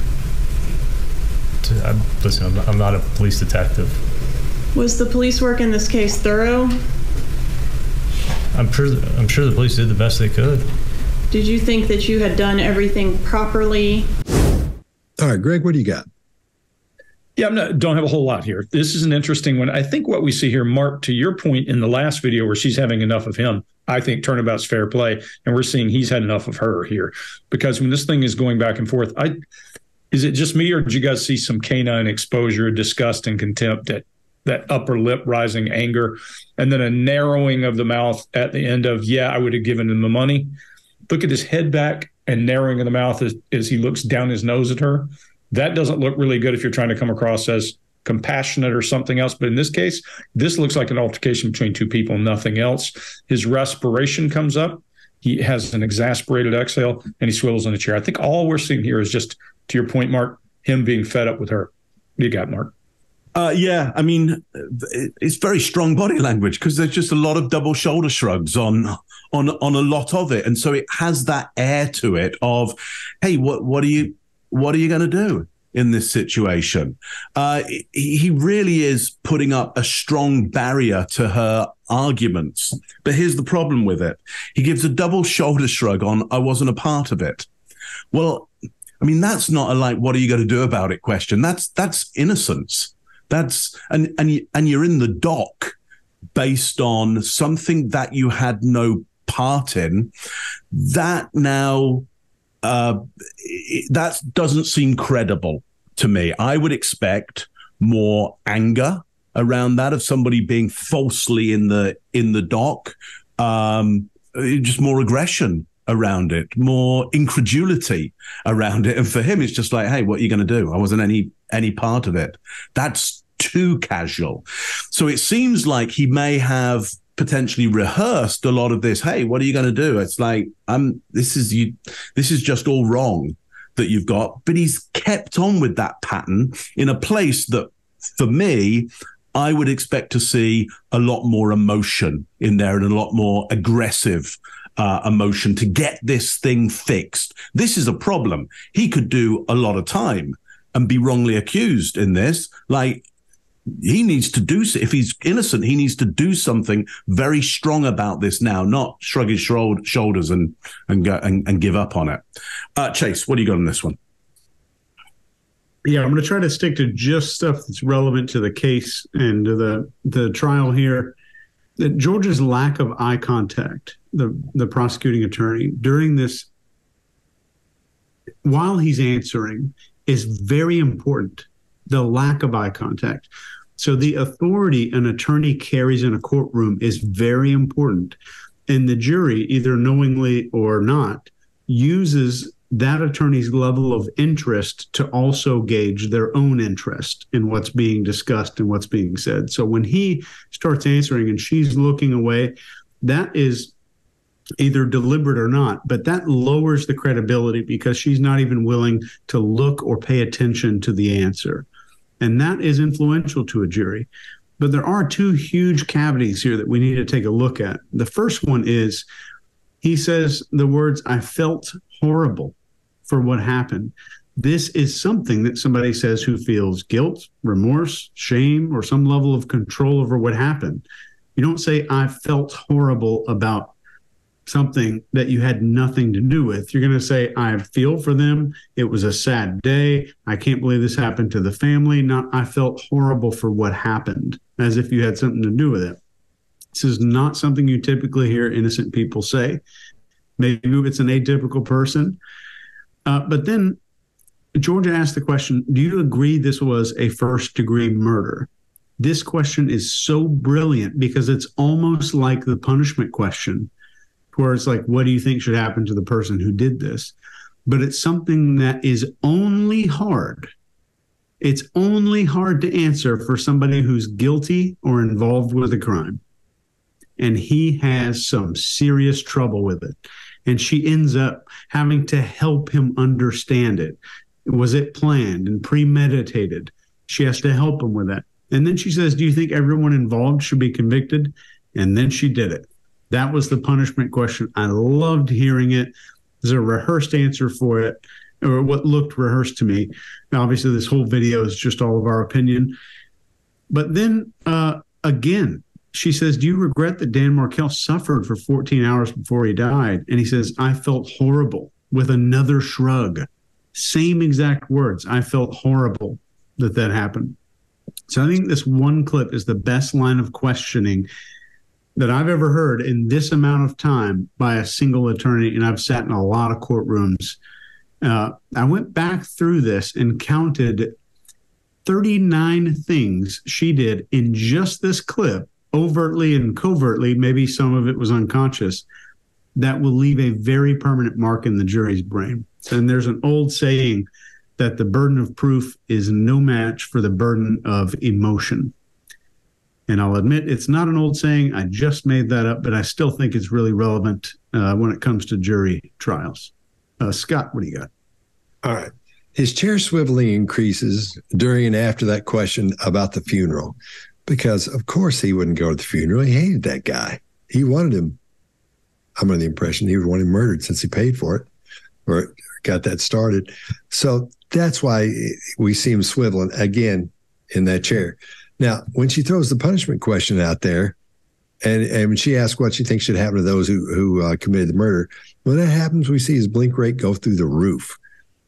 Listen, I'm not a police detective. Was the police work in this case thorough? I'm sure the police did the best they could. Did you think that you had done everything properly? All right, Greg, what do you got? Yeah, I don't have a whole lot here. This is an interesting one. I think what we see here, Mark, to your point in the last video where she's having enough of him, I think turnabout's fair play, and we're seeing he's had enough of her here. Because when this thing is going back and forth, is it just me or did you guys see some canine exposure, disgust, and contempt at that upper lip rising anger, and then a narrowing of the mouth at the end of, yeah, I would have given him the money. Look at his head back and narrowing of the mouth as he looks down his nose at her. That doesn't look really good if you're trying to come across as compassionate or something else. But in this case, this looks like an altercation between two people, nothing else. His respiration comes up. He has an exasperated exhale, and he swivels in a chair. I think all we're seeing here is just, to your point, Mark, him being fed up with her. What do you got, Mark? Yeah, I mean, it's very strong body language because there's just a lot of double shoulder shrugs on a lot of it, and so it has that air to it of, hey, what are you going to do in this situation? He really is putting up a strong barrier to her arguments. But here's the problem with it: he gives a double shoulder shrug on, I wasn't a part of it. Well, I mean, that's not a like, what are you going to do about it question. That's innocence. That's and you're in the dock based on something that you had no part in. That now that doesn't seem credible to me. I would expect more anger around that of somebody being falsely in the dock, just more aggression around it, more incredulity around it. And for him, it's just like, hey, what are you going to do? I wasn't any part of it. That's too casual. So it seems like he may have potentially rehearsed a lot of this. Hey, what are you going to do? It's like, this is just all wrong that you've got. But he's kept on with that pattern in a place that, for me, I would expect to see a lot more emotion in there and a lot more aggressive emotion to get this thing fixed. This is a problem. He could do a lot of time and be wrongly accused in this. Like, he needs to do, if he's innocent, he needs to do something very strong about this now, not shrug his shoulders and give up on it. Chase, what do you got on this one? Yeah, I'm going to try to stick to just stuff that's relevant to the case and to the trial here. That Georgia's lack of eye contact, the prosecuting attorney, during this, while he's answering, is very important, the lack of eye contact. So the authority an attorney carries in a courtroom is very important. And the jury, either knowingly or not, uses that attorney's level of interest to also gauge their own interest in what's being discussed and what's being said. So when he starts answering and she's looking away, that is either deliberate or not, but that lowers the credibility because she's not even willing to look or pay attention to the answer. And that is influential to a jury. But there are two huge cavities here that we need to take a look at. The first one is he says the words, I felt horrible for what happened. This is something that somebody says who feels guilt, remorse, shame, or some level of control over what happened. You don't say, I felt horrible about something that you had nothing to do with. You're going to say, I feel for them. It was a sad day. I can't believe this happened to the family. Not, I felt horrible for what happened, as if you had something to do with it. This is not something you typically hear innocent people say. Maybe it's an atypical person. But then Georgia asked the question, do you agree this was a first-degree murder? This question is so brilliant because it's almost like the punishment question, where it's like, what do you think should happen to the person who did this? But it's something that is only hard. It's only hard to answer for somebody who's guilty or involved with a crime. And he has some serious trouble with it. And she ends up having to help him understand it. Was it planned and premeditated? She has to help him with that. And then she says, do you think everyone involved should be convicted? And then she did it. That was the punishment question. I loved hearing it. There's a rehearsed answer for it, or what looked rehearsed to me. Now, obviously, this whole video is just all of our opinion. But then, again, she says, do you regret that Dan Markel suffered for 14 hours before he died? And he says, I felt horrible, with another shrug. Same exact words. I felt horrible that that happened. So I think this one clip is the best line of questioning that I've ever heard in this amount of time by a single attorney, and I've sat in a lot of courtrooms. I went back through this and counted 39 things she did in just this clip, overtly and covertly, maybe some of it was unconscious, that will leave a very permanent mark in the jury's brain. And there's an old saying that the burden of proof is no match for the burden of emotion. And I'll admit it's not an old saying. I just made that up, but I still think it's really relevant when it comes to jury trials. Scott, what do you got? All right. His chair swiveling increases during and after that question about the funeral, because, of course, he wouldn't go to the funeral. He hated that guy. He wanted him. I'm under the impression he would want him murdered since he paid for it or got that started. So that's why we see him swiveling again in that chair. Now, when she throws the punishment question out there, and when she asks what she thinks should happen to those who committed the murder, when that happens, we see his blink rate go through the roof,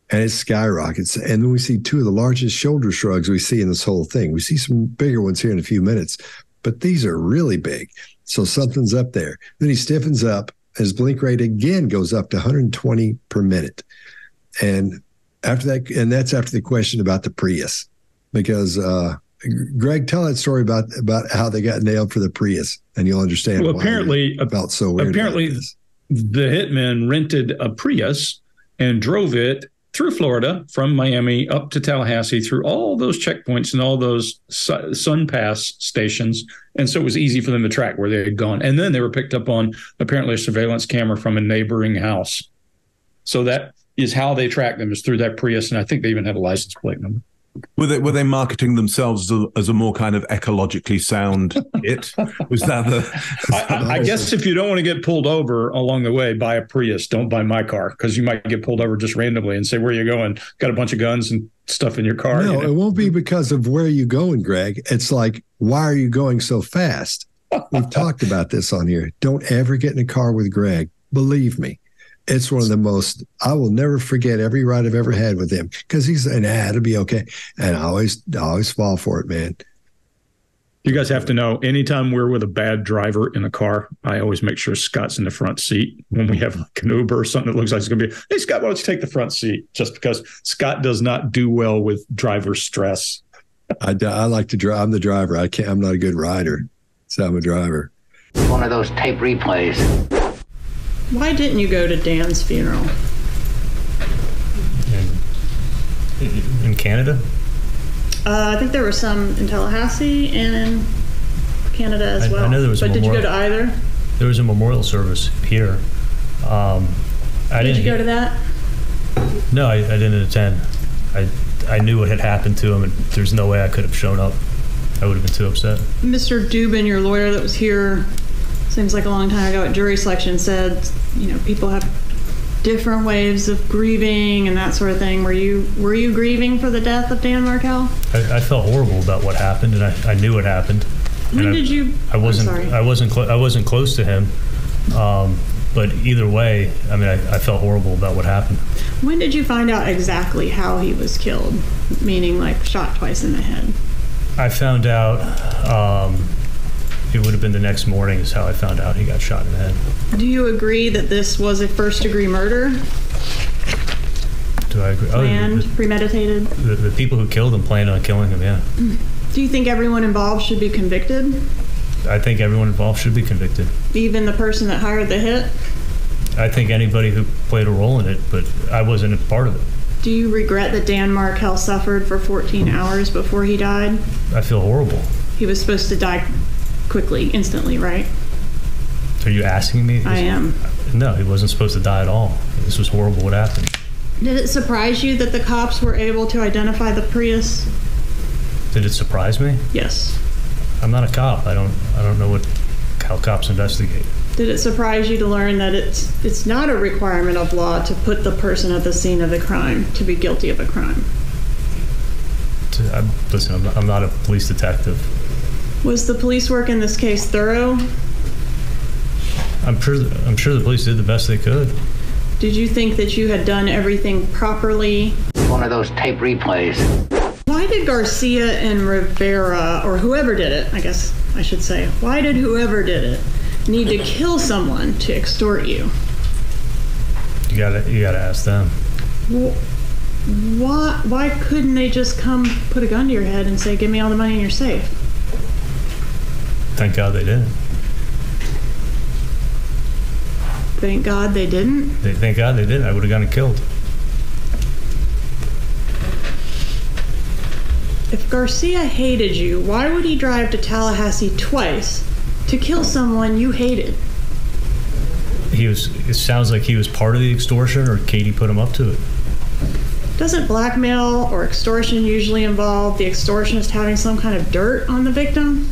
and it skyrockets. And then we see two of the largest shoulder shrugs we see in this whole thing. We see some bigger ones here in a few minutes, but these are really big. So something's up there. Then he stiffens up. His blink rate again goes up to 120 per minute. And after that, and that's after the question about the Prius, because Greg, tell that story about how they got nailed for the Prius, and you'll understand. Well, apparently, about so weird. Apparently, the hitman rented a Prius and drove it through Florida from Miami up to Tallahassee through all those checkpoints and all those Sun Pass stations, and so it was easy for them to track where they had gone. And then they were picked up on apparently a surveillance camera from a neighboring house. So that is how they tracked them, is through that Prius, and I think they even had a license plate number. Were they marketing themselves as a more kind of ecologically sound kit? Was that the? I guess if you don't want to get pulled over along the way, buy a Prius. Don't buy my car, because you might get pulled over just randomly and say, where are you going? Got a bunch of guns and stuff in your car. No, you know? It won't be because of where you're going, Greg. It's like, why are you going so fast? We've talked about this on here. Don't ever get in a car with Greg. Believe me. It's one of the most, I will never forget every ride I've ever had with him, because he's an it'll be okay. And I always fall for it, man. You guys have to know, anytime we're with a bad driver in a car, I always make sure Scott's in the front seat when we have like an Uber or something that looks like it's going to be, hey, Scott, why don't you take the front seat? Just because Scott does not do well with driver stress. I like to drive. I'm the driver. I'm not a good rider. So I'm a driver. One of those tape replays. Why didn't you go to Dan's funeral? In Canada? I think there were some in Tallahassee and in Canada as well. I know there was. But did you go to either? There was a memorial service here. Did you go to that? No, I didn't attend. I knew what had happened to him, and there's no way I could have shown up. I would have been too upset. Mr. Dubin, your lawyer that was here, seems like a long time ago at jury selection, said, you know, people have different waves of grieving and that sort of thing. Were you grieving for the death of Dan Markel? I felt horrible about what happened, and I knew it happened. When did you? I wasn't close to him, but either way, I mean, I felt horrible about what happened. When did you find out exactly how he was killed, meaning like shot twice in the head? I found out. It would have been the next morning is how I found out he got shot in the head. Do you agree that this was a first-degree murder? Do I agree? Planned, premeditated. The people who killed him planned on killing him, yeah. Do you think everyone involved should be convicted? I think everyone involved should be convicted. Even the person that hired the hit? I think anybody who played a role in it, but I wasn't a part of it. Do you regret that Dan Markel suffered for 14 hours before he died? I feel horrible. He was supposed to die quickly, instantly, right? Are you asking me? I am. No, he wasn't supposed to die at all. This was horrible what happened. Did it surprise you that the cops were able to identify the Prius? Did it surprise me? Yes. I'm not a cop. I don't know how cops investigate. Did it surprise you to learn that it's not a requirement of law to put the person at the scene of the crime to be guilty of a crime? Listen, I'm not a police detective. Was the police work in this case thorough? I'm sure the police did the best they could. Did you think that you had done everything properly? One of those tape replays. Why did Garcia and Rivera, or whoever did it, I guess I should say, why did whoever did it need to kill someone to extort you? You gotta ask them. Well, why couldn't they just come put a gun to your head and say, give me all the money and you're safe? Thank God they didn't. Thank God they didn't? Thank God they didn't. I would have gotten killed. If Garcia hated you, why would he drive to Tallahassee twice to kill someone you hated? It sounds like he was part of the extortion, or Katie put him up to it. Doesn't blackmail or extortion usually involve the extortionist having some kind of dirt on the victim?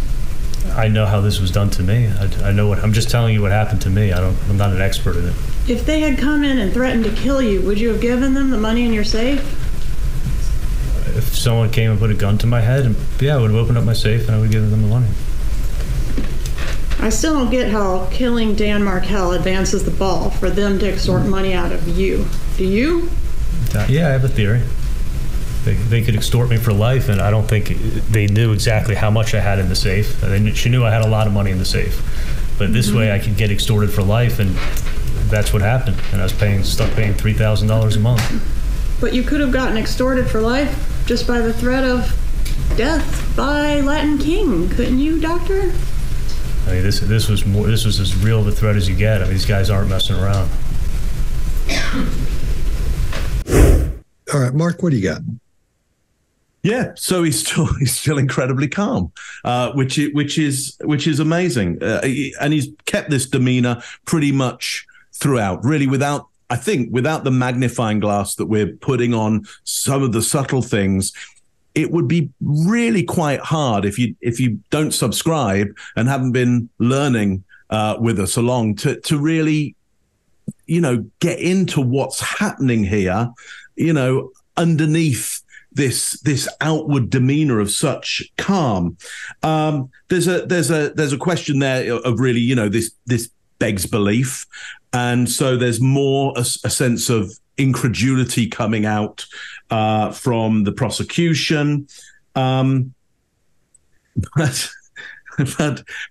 I know how this was done to me. I know I'm just telling you what happened to me. I'm not an expert in it. If they had come in and threatened to kill you, would you have given them the money in your safe? If someone came and put a gun to my head, yeah, I would have opened up my safe and I would have given them the money. I still don't get how killing Dan Markel advances the ball for them to extort money out of you. Do you? Yeah, I have a theory. They could extort me for life, and I don't think they knew exactly how much I had in the safe. She knew I had a lot of money in the safe. But this way I could get extorted for life, and that's what happened. And I was stuck paying $3,000 a month. But you could have gotten extorted for life just by the threat of death by Latin King, couldn't you, Doctor? I mean, this was as real of a threat as you get. I mean, these guys aren't messing around. All right, Mark, what do you got? Yeah, so he's still incredibly calm, which is amazing, and he's kept this demeanor pretty much throughout. Really, without the magnifying glass that we're putting on some of the subtle things, it would be really quite hard if you don't subscribe and haven't been learning with us along to really, you know, get into what's happening here, you know, underneath this outward demeanor of such calm. There's a question there of really, you know, this begs belief. And so there's more a sense of incredulity coming out from the prosecution.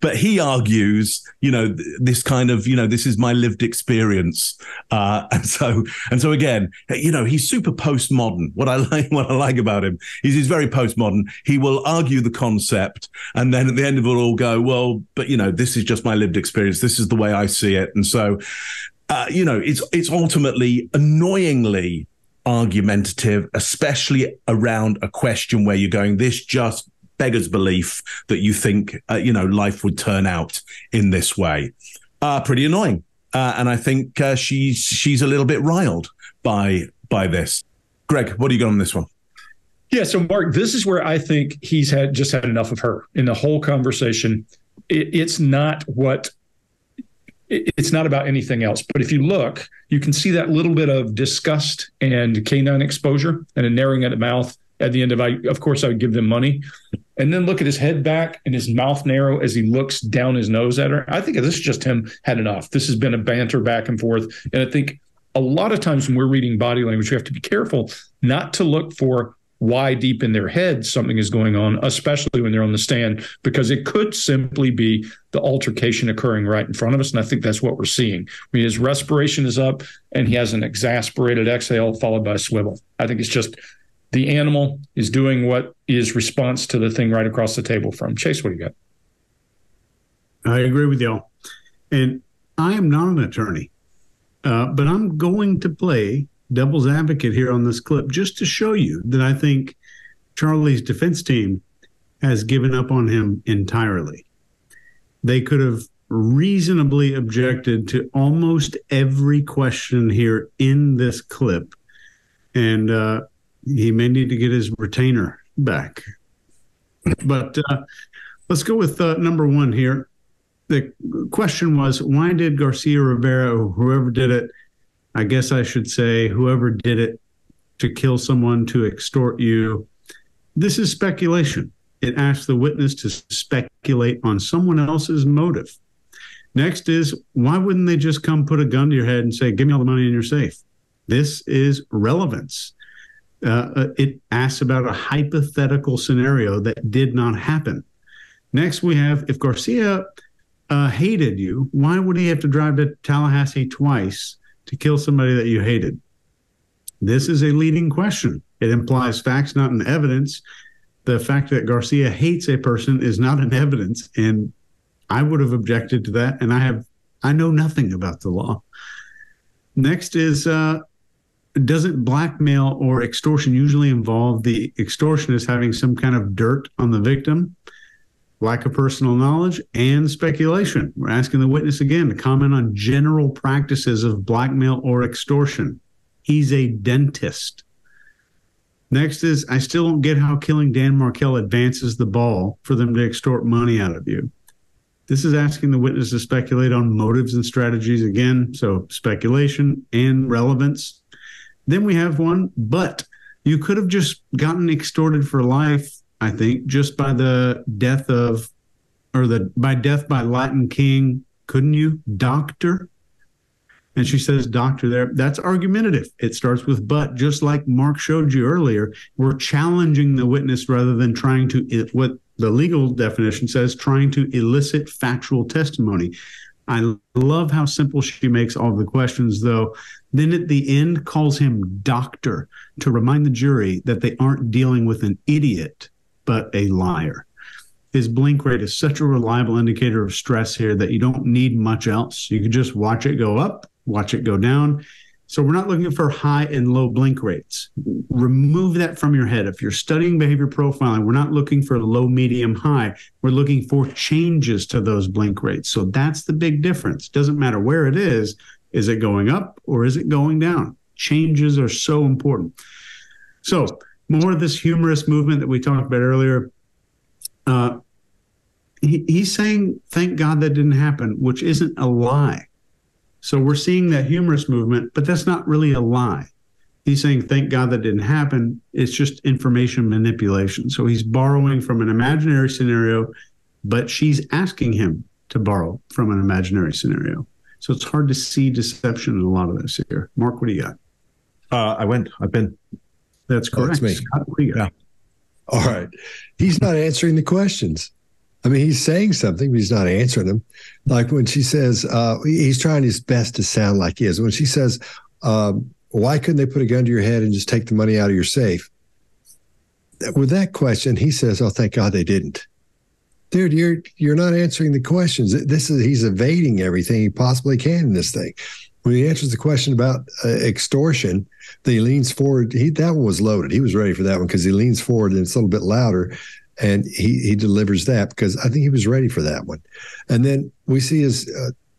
But he argues, you know, this kind of, you know, this is my lived experience, and so again, you know, he's super postmodern. What I like about him is he's very postmodern. He will argue the concept, and then at the end of it all, go, well, but you know, this is just my lived experience. This is the way I see it, and so, you know, it's ultimately annoyingly argumentative, especially around a question where you're going, this just beggar's belief that you think, you know, life would turn out in this way. Pretty annoying. And I think she's a little bit riled by this. Greg, what do you got on this one? Yeah, so Mark, this is where I think he's just had enough of her in the whole conversation. It's not about anything else. But if you look, you can see that little bit of disgust and canine exposure and a narrowing of the mouth at the end of, of course, I would give them money. And then look at his head back and his mouth narrow as he looks down his nose at her. I think this is just him had enough. This has been a banter back and forth. And I think a lot of times when we're reading body language, we have to be careful not to look for why deep in their head something is going on, especially when they're on the stand, because it could simply be the altercation occurring right in front of us. And I think that's what we're seeing. I mean, his respiration is up and he has an exasperated exhale followed by a swivel. I think it's just the animal is doing what is response to the thing right across the table from Chase. What do you got? I agree with y'all. And I am not an attorney, but I'm going to play devil's advocate here on this clip just to show you that I think Charlie's defense team has given up on him entirely. They could have reasonably objected to almost every question here in this clip, and he may need to get his retainer back. But let's go with number one here. The question was, why did Garcia Rivera, or whoever did it, I guess I should say whoever did it, to kill someone, to extort you? This is speculation. It asks the witness to speculate on someone else's motive. Next is, why wouldn't they just come put a gun to your head and say, give me all the money in your safe? This is relevance. It asks about a hypothetical scenario that did not happen. Next we have, if Garcia hated you, why would he have to drive to Tallahassee twice to kill somebody that you hated? This is a leading question. It implies facts, not an evidence. The fact that Garcia hates a person is not an evidence, and I would have objected to that, and I know nothing about the law. Next is, doesn't blackmail or extortion usually involve the extortionist having some kind of dirt on the victim? Lack of personal knowledge and speculation. We're asking the witness again to comment on general practices of blackmail or extortion. He's a dentist. Next is, I still don't get how killing Dan Markel advances the ball for them to extort money out of you. This is asking the witness to speculate on motives and strategies again, so speculation and relevance. Then we have one, but you could have just gotten extorted for life, I think, just by the death of, or the by death by Latin King, couldn't you, doctor? And she says doctor there. That's argumentative. It starts with but, just like Mark showed you earlier. We're challenging the witness rather than trying to, what the legal definition says, trying to elicit factual testimony. I love how simple she makes all the questions, though. Then at the end calls him doctor to remind the jury that they aren't dealing with an idiot, but a liar. His blink rate is such a reliable indicator of stress here that you don't need much else. You can just watch it go up, watch it go down. So we're not looking for high and low blink rates. Remove that from your head. If you're studying behavior profiling, we're not looking for low, medium, high. We're looking for changes to those blink rates. So that's the big difference. Doesn't matter where it is it going up or is it going down? Changes are so important. So more of this humorous movement that we talked about earlier. He's saying, thank God that didn't happen, which isn't a lie. So we're seeing that humorous movement, but that's not really a lie. He's saying, thank God that didn't happen. It's just information manipulation. So he's borrowing from an imaginary scenario, but she's asking him to borrow from an imaginary scenario. So it's hard to see deception in a lot of this here. Mark, what do you got? I've been... That's correct. Oh, that's me. Scott, yeah. All right. He's not answering the questions. I mean, he's saying something, but he's not answering them. Like when she says, he's trying his best to sound like he is. When she says, why couldn't they put a gun to your head and just take the money out of your safe? With that question, he says, oh, thank God they didn't. Dude, you're not answering the questions. He's evading everything he possibly can in this thing. When he answers the question about extortion, then he leans forward. That one was loaded. He was ready for that one because he leans forward and it's a little bit louder, and he delivers that because I think he was ready for that one. And then we see his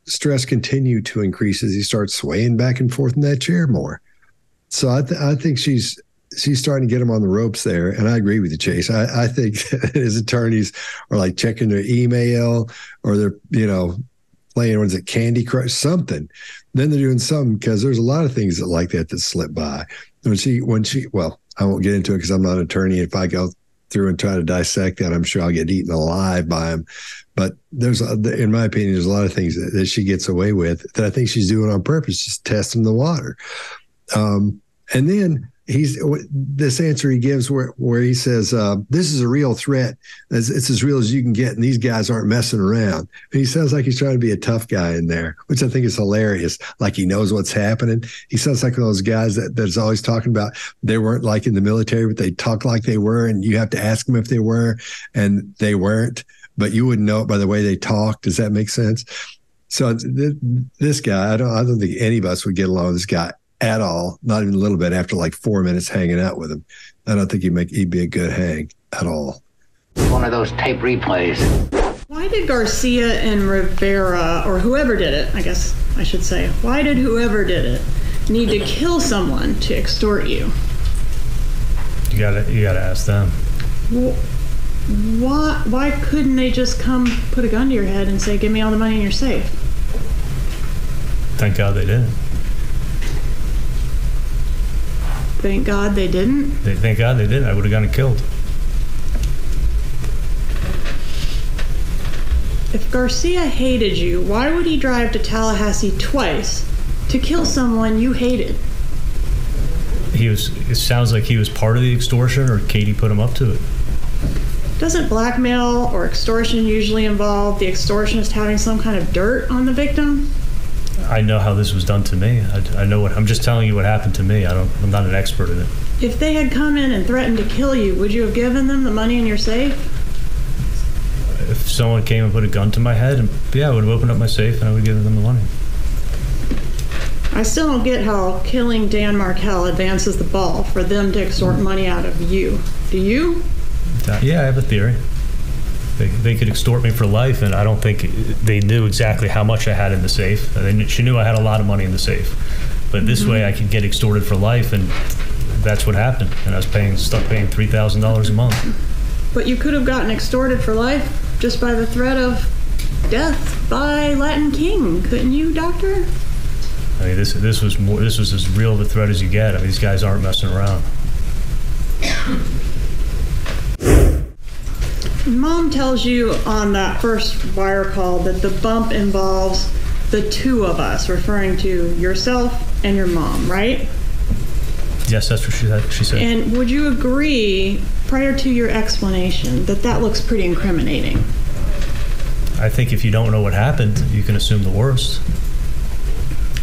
stress continue to increase as he starts swaying back and forth in that chair more. So I think she's starting to get him on the ropes there, and I agree with you, Chase. I think his attorneys are like checking their email or their, playing, what is it, Candy Crush, something. Then they're doing something because there's a lot of things that slip by. Well, I won't get into it because I'm not an attorney. If I go through and try to dissect that, I'm sure I'll get eaten alive by him. But in my opinion, there's a lot of things that she gets away with that I think she's doing on purpose, just testing the water. And then he's this answer he gives where he says, this is a real threat. It's as real as you can get. And these guys aren't messing around. And he sounds like he's trying to be a tough guy in there, which I think is hilarious. Like he knows what's happening. He sounds like one of those guys that's always talking about they weren't like in the military, but they talk like they were. And you have to ask them if they were, and they weren't, but you wouldn't know it by the way they talked. Does that make sense? So this guy, I don't think any of us would get along with this guy at all, not even a little bit, after like 4 minutes hanging out with him. I don't think he'd be a good hang at all. One of those tape replays. Why did Garcia and Rivera, or whoever did it, I guess I should say, why did whoever did it need to kill someone to extort you? You gotta ask them. Well, why couldn't they just come put a gun to your head and say, give me all the money and you're safe? Thank God they didn't. Thank God they didn't? Thank God they didn't. I would have gotten killed. If Garcia hated you, why would he drive to Tallahassee twice to kill someone you hated? It sounds like he was part of the extortion, or Katie put him up to it. Doesn't blackmail or extortion usually involve the extortionist having some kind of dirt on the victim? I know how this was done to me. I know what, I'm just telling you what happened to me. I'm not an expert in it. If they had come in and threatened to kill you, would you have given them the money in your safe? If someone came and put a gun to my head, yeah, I would have opened up my safe and I would have given them the money. I still don't get how killing Dan Markel advances the ball for them to extort money out of you. Do you? Yeah, I have a theory. They could extort me for life, and I don't think they knew exactly how much I had in the safe. She knew I had a lot of money in the safe. But this way I could get extorted for life, and that's what happened. And I was stuck paying $3,000 a month. But you could have gotten extorted for life just by the threat of death by Latin King, couldn't you, Doctor? I mean, this was as real of a threat as you get. I mean, these guys aren't messing around. Mom tells you on that first wire call that the bump involves the two of us, referring to yourself and your mom, right? Yes, that's what she said. And would you agree, prior to your explanation, that looks pretty incriminating? I think if you don't know what happened, you can assume the worst.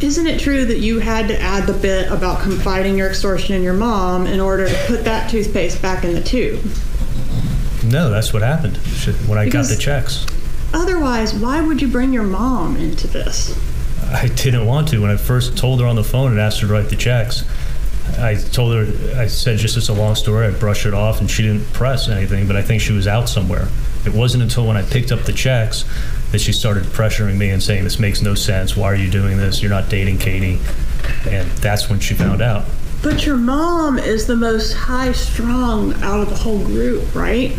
Isn't it true that you had to add the bit about confiding your extortion in your mom in order to put that toothpaste back in the tube? No, that's what happened when I got the checks. Otherwise, why would you bring your mom into this? I didn't want to. When I first told her on the phone and asked her to write the checks, I told her, I said, just it's a long story. I brushed it off, and she didn't press anything, but I think she was out somewhere. It wasn't until when I picked up the checks that she started pressuring me and saying, this makes no sense. Why are you doing this? You're not dating Katie. And that's when she found out. But your mom is the most high-strung out of the whole group, right?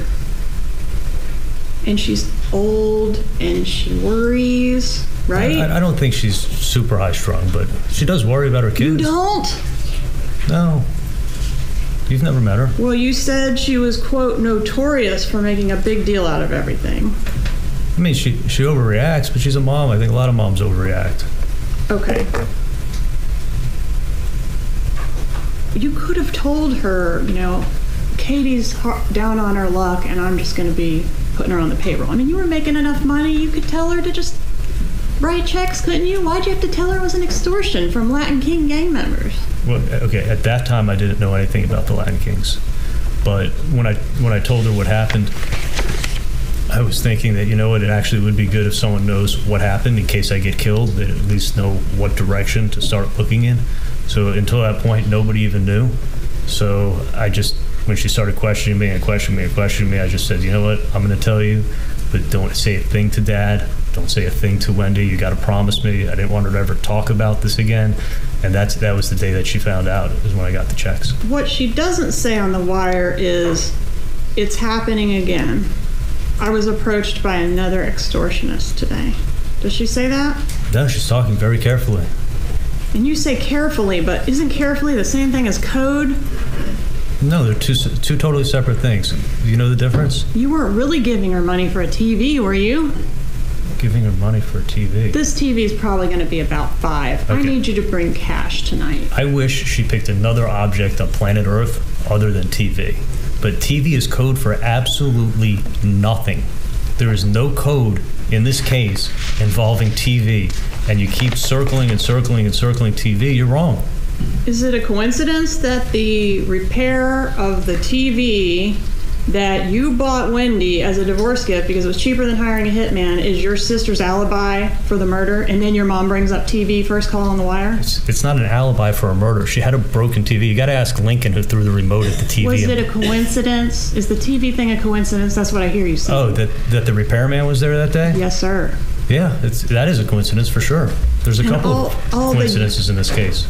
And she's old, and she worries, right? I don't think she's super high-strung, but she does worry about her kids. You don't? No. You've never met her. Well, you said she was, quote, notorious for making a big deal out of everything. I mean, she overreacts, but she's a mom. I think a lot of moms overreact. Okay. You could have told her, you know, Katie's down on her luck and I'm just going to be putting her on the payroll. I mean, you were making enough money, you could tell her to just write checks, couldn't you? Why'd you have to tell her it was an extortion from Latin King gang members? Well, okay, at that time I didn't know anything about the Latin Kings. But when I told her what happened, I was thinking that, you know what, it actually would be good if someone knows what happened in case I get killed, they at least know what direction to start looking in. So until that point, nobody even knew. So I just, when she started questioning me, I just said, you know what, I'm going to tell you, but don't say a thing to Dad. Don't say a thing to Wendy. You got to promise me. I didn't want her to ever talk about this again. And that was the day that she found out, is when I got the checks. What she doesn't say on the wire is, it's happening again. I was approached by another extortionist today. Does she say that? No, she's talking very carefully. And you say carefully, but isn't carefully the same thing as code? No, they're two totally separate things. You know the difference? You weren't really giving her money for a TV, were you? giving her money for a TV. This TV is probably going to be about $5. Okay. I need you to bring cash tonight. I wish she picked another object on planet Earth other than TV. But TV is code for absolutely nothing. There is no code in this case involving TV. And you keep circling and circling and circling TV, you're wrong. Is it a coincidence that the repair of the TV that you bought Wendy as a divorce gift because it was cheaper than hiring a hitman is your sister's alibi for the murder, and then your mom brings up TV first call on the wire? It's not an alibi for a murder. She had a broken TV. You got to ask Lincoln who threw the remote at the TV. Was it a coincidence? Is the TV thing a coincidence? That's what I hear you say. Oh, that the repairman was there that day? Yes, sir. Yeah, that is a coincidence for sure. There's a couple of coincidences in this case.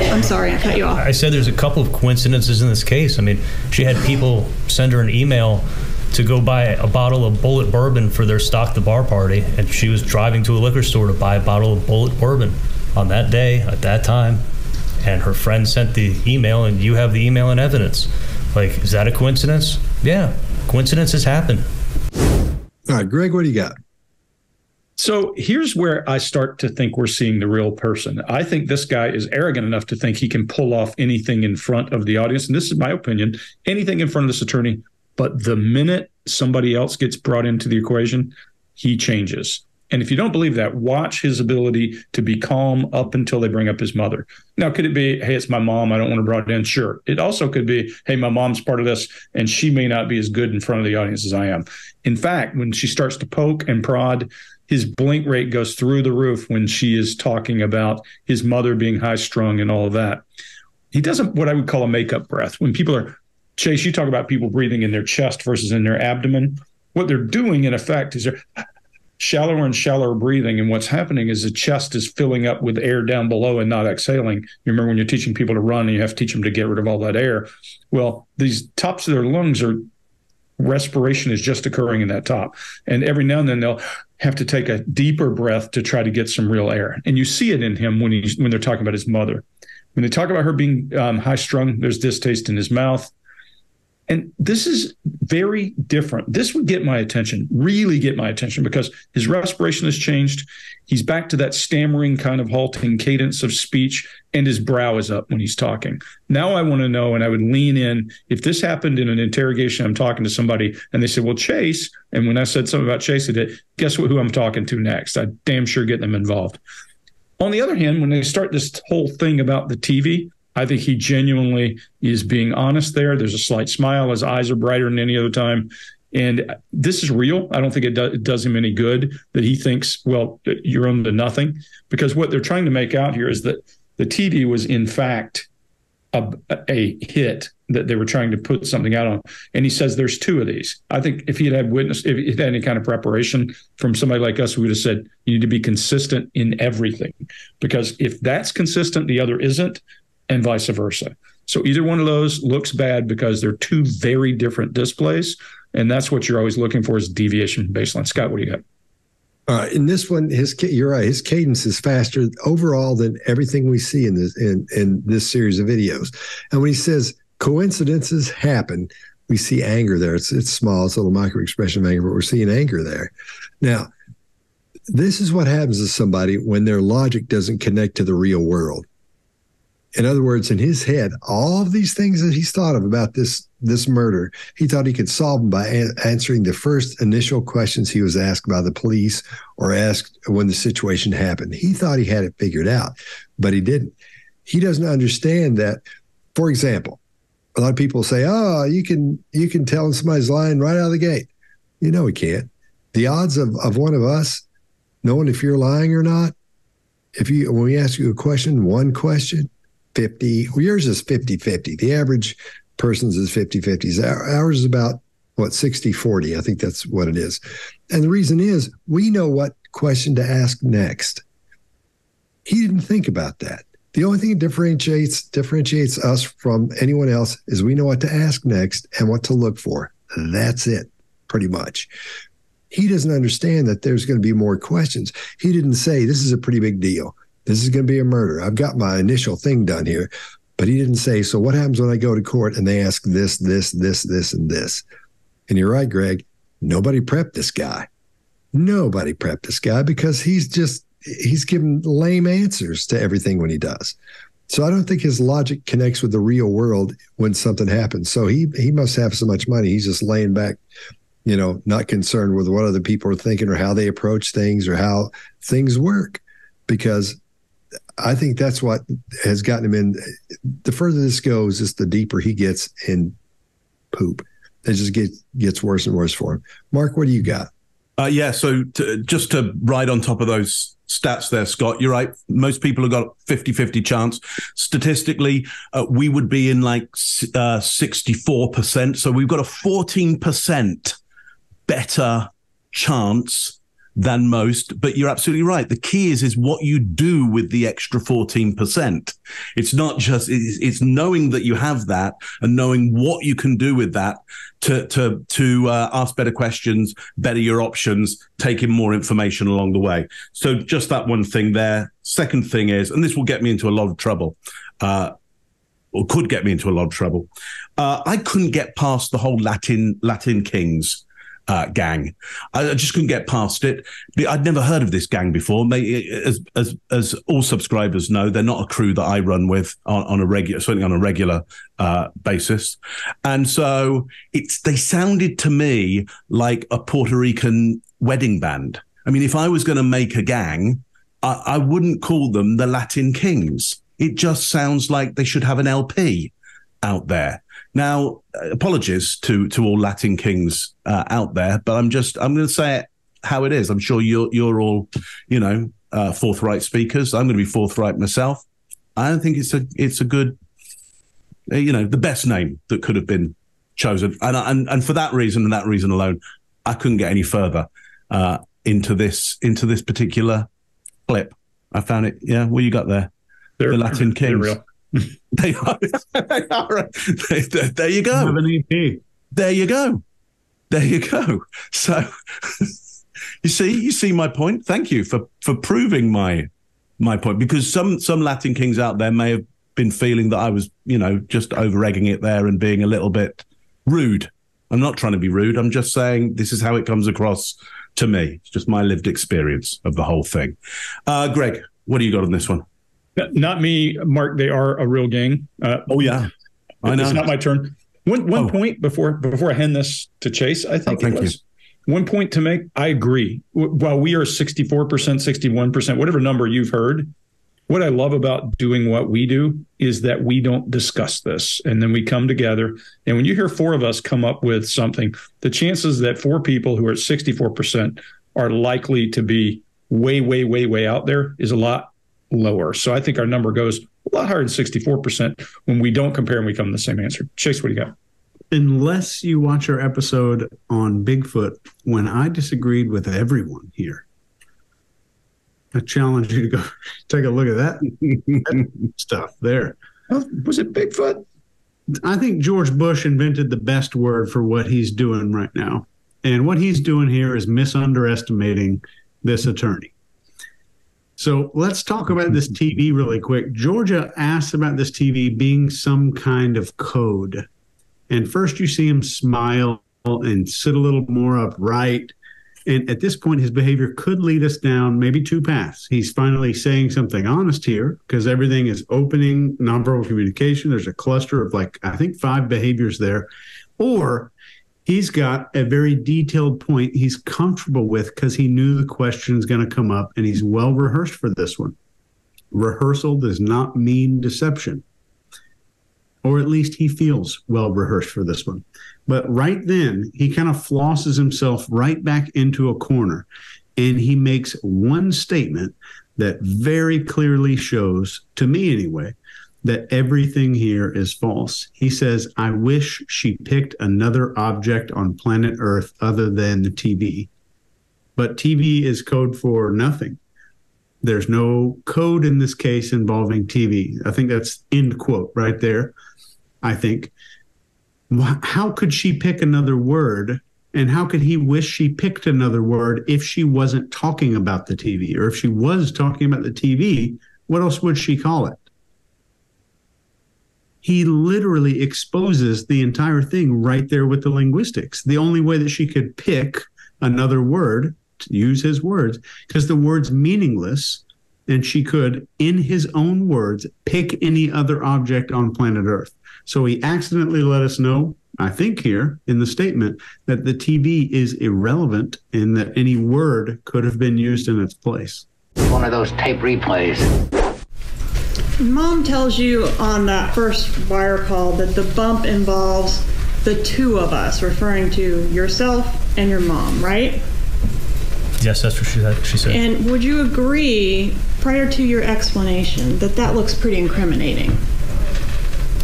I'm sorry, I cut you off. I said there's a couple of coincidences in this case. I mean, she had people send her an email to go buy a bottle of Bullet Bourbon for their Stock the Bar party, and she was driving to a liquor store to buy a bottle of Bullet Bourbon on that day, at that time, and her friend sent the email, and you have the email in evidence. Like, is that a coincidence? Yeah, coincidences happen. All right, Greg, what do you got? So here's where I start to think we're seeing the real person. I think this guy is arrogant enough to think he can pull off anything in front of the audience. And this is my opinion, anything in front of this attorney. But the minute somebody else gets brought into the equation, he changes. And if you don't believe that, watch his ability to be calm up until they bring up his mother. Now, could it be, hey, it's my mom, I don't want to brought in? Sure. It also could be, hey, my mom's part of this, and she may not be as good in front of the audience as I am. In fact, when she starts to poke and prod, his blink rate goes through the roof when she is talking about his mother being high-strung and all of that. He doesn't what I would call a makeup breath. When people are, Chase, you talk about people breathing in their chest versus in their abdomen. What they're doing, in effect, is they're shallower and shallower breathing. And what's happening is the chest is filling up with air down below and not exhaling. You remember when you're teaching people to run and you have to teach them to get rid of all that air. Well, these tops of their lungs are, respiration is just occurring in that top. And every now and then they'll have to take a deeper breath to try to get some real air. And you see it in him when they're talking about his mother. When they talk about her being high-strung, there's distaste in his mouth. And this is very different. This would get my attention, really get my attention, because his respiration has changed. He's back to that stammering kind of halting cadence of speech, and his brow is up when he's talking. Now I want to know, and I would lean in, if this happened in an interrogation, I'm talking to somebody, and they said, well, Chase, and when I said something about Chase, guess who I'm talking to next? I'm damn sure getting them involved. On the other hand, when they start this whole thing about the TV, I think he genuinely is being honest there. There's a slight smile. His eyes are brighter than any other time. And this is real. I don't think it does him any good that he thinks, well, you're on to nothing. Because what they're trying to make out here is that the TV was, in fact, a hit that they were trying to put something out on. And he says there's two of these. I think if he had if he had any kind of preparation from somebody like us, we would have said you need to be consistent in everything. Because if that's consistent, the other isn't. And vice versa. So either one of those looks bad because they're two very different displays. And that's what you're always looking for is deviation baseline. Scott, what do you got? In this one, you're right. His cadence is faster overall than everything we see in this series of videos. And when he says coincidences happen, we see anger there. It's small. It's a little micro expression of anger, but we're seeing anger there. Now, this is what happens to somebody when their logic doesn't connect to the real world. In other words, in his head, all of these things that he's thought of about this murder, he thought he could solve them by answering the first initial questions he was asked by the police or asked when the situation happened. He thought he had it figured out, but he didn't. He doesn't understand that, for example, a lot of people say, oh, you can tell somebody's lying right out of the gate. You know, he can't. The odds of one of us knowing if you're lying or not, when we ask you a question, one question, 50. Well, yours is 50-50. The average person's is 50-50. Ours is about, 60-40. I think that's what it is. And the reason is we know what question to ask next. He didn't think about that. The only thing that differentiates us from anyone else is we know what to ask next and what to look for. That's it, pretty much. He doesn't understand that there's going to be more questions. He didn't say, this is a pretty big deal. This is going to be a murder. I've got my initial thing done here. But he didn't say, so what happens when I go to court and they ask this, and this? And you're right, Greg. Nobody prepped this guy. Nobody prepped this guy because he's giving lame answers to everything when he does. So I don't think his logic connects with the real world when something happens. So he must have so much money. He's just laying back, you know, not concerned with what other people are thinking or how they approach things or how things work. Because I think that's what has gotten him in. The further this goes, just the deeper he gets in poop. It just gets worse and worse for him. Mark, what do you got? So just to ride on top of those stats there, Scott, you're right. Most people have got 50-50 chance. Statistically, we would be in like 64%. So we've got a 14% better chance than most. But you're absolutely right. The key is what you do with the extra 14%. It's not just, it's knowing that you have that and knowing what you can do with that to ask better questions, better your options, take in more information along the way. So just that one thing there. Second thing is, and this will get me into a lot of trouble, or could get me into a lot of trouble. I couldn't get past the whole Latin Kings gang. I just couldn't get past it. I'd never heard of this gang before. They, as all subscribers know, they're not a crew that I run with on a regular basis. And so they sounded to me like a Puerto Rican wedding band. I mean, if I was going to make a gang, I wouldn't call them the Latin Kings. It just sounds like they should have an LP out there. Now, apologies to all Latin Kings out there, but I'm going to say it how it is. I'm sure you're all, you know, forthright speakers. I'm going to be forthright myself. I don't think it's a good, you know, the best name that could have been chosen. And for that reason and that reason alone, I couldn't get any further into this particular clip. I found it. Yeah, what you got there? The Latin Kings. They're real. They are. They are. There you go. Have an EP. There you go. There you go. So you see my point. Thank you for proving my point, because some Latin Kings out there may have been feeling that I was, you know, just over-egging it there and being a little bit rude. I'm not trying to be rude. I'm just saying this is how it comes across to me. It's just my lived experience of the whole thing. Greg, what do you got on this one? Not me, Mark. They are a real gang. Oh yeah, I know. It's not my turn. One point before I hand this to Chase, I think it was one point to make. I agree. While we are 64%, 61%, whatever number you've heard, what I love about doing what we do is that we don't discuss this, and then we come together. And when you hear four of us come up with something, the chances that four people who are at 64% are likely to be way, way, way, way out there is a lot lower. So I think our number goes a lot higher than 64% when we don't compare and we come to the same answer. Chase, what do you got? Unless you watch our episode on Bigfoot, when I disagreed with everyone here, I challenge you to go take a look at that stuff there. Was it Bigfoot? I think George Bush invented the best word for what he's doing right now. And what he's doing here is misunderestimating this attorney. So let's talk about this TV really quick. Georgia asked about this TV being some kind of code. And first you see him smile and sit a little more upright. And at this point, his behavior could lead us down maybe two paths. He's finally saying something honest here because everything is opening, nonverbal communication. There's a cluster of like, I think 5 behaviors there. Or he's got a very detailed point he's comfortable with because he knew the question's going to come up, and he's well rehearsed for this one. Rehearsal does not mean deception, or at least he feels well rehearsed for this one. But right then, he kind of flosses himself right back into a corner, and he makes one statement that very clearly shows, to me anyway, that everything here is false. He says, I wish she picked another object on planet Earth other than the TV. But TV is code for nothing. There's no code in this case involving TV. I think that's end quote right there, I think. How could she pick another word? And how could he wish she picked another word if she wasn't talking about the TV? Or if she was talking about the TV, what else would she call it? He literally exposes the entire thing right there with the linguistics. The only way that she could pick another word use his words, because the word's meaningless, and she could, in his own words, pick any other object on planet Earth. So he accidentally let us know, I think here in the statement, that the TV is irrelevant and that any word could have been used in its place. One of those tape replays. Mom tells you on that first wire call that the bump involves the two of us, referring to yourself and your mom, right? Yes, that's what she said. And would you agree, prior to your explanation, that that looks pretty incriminating?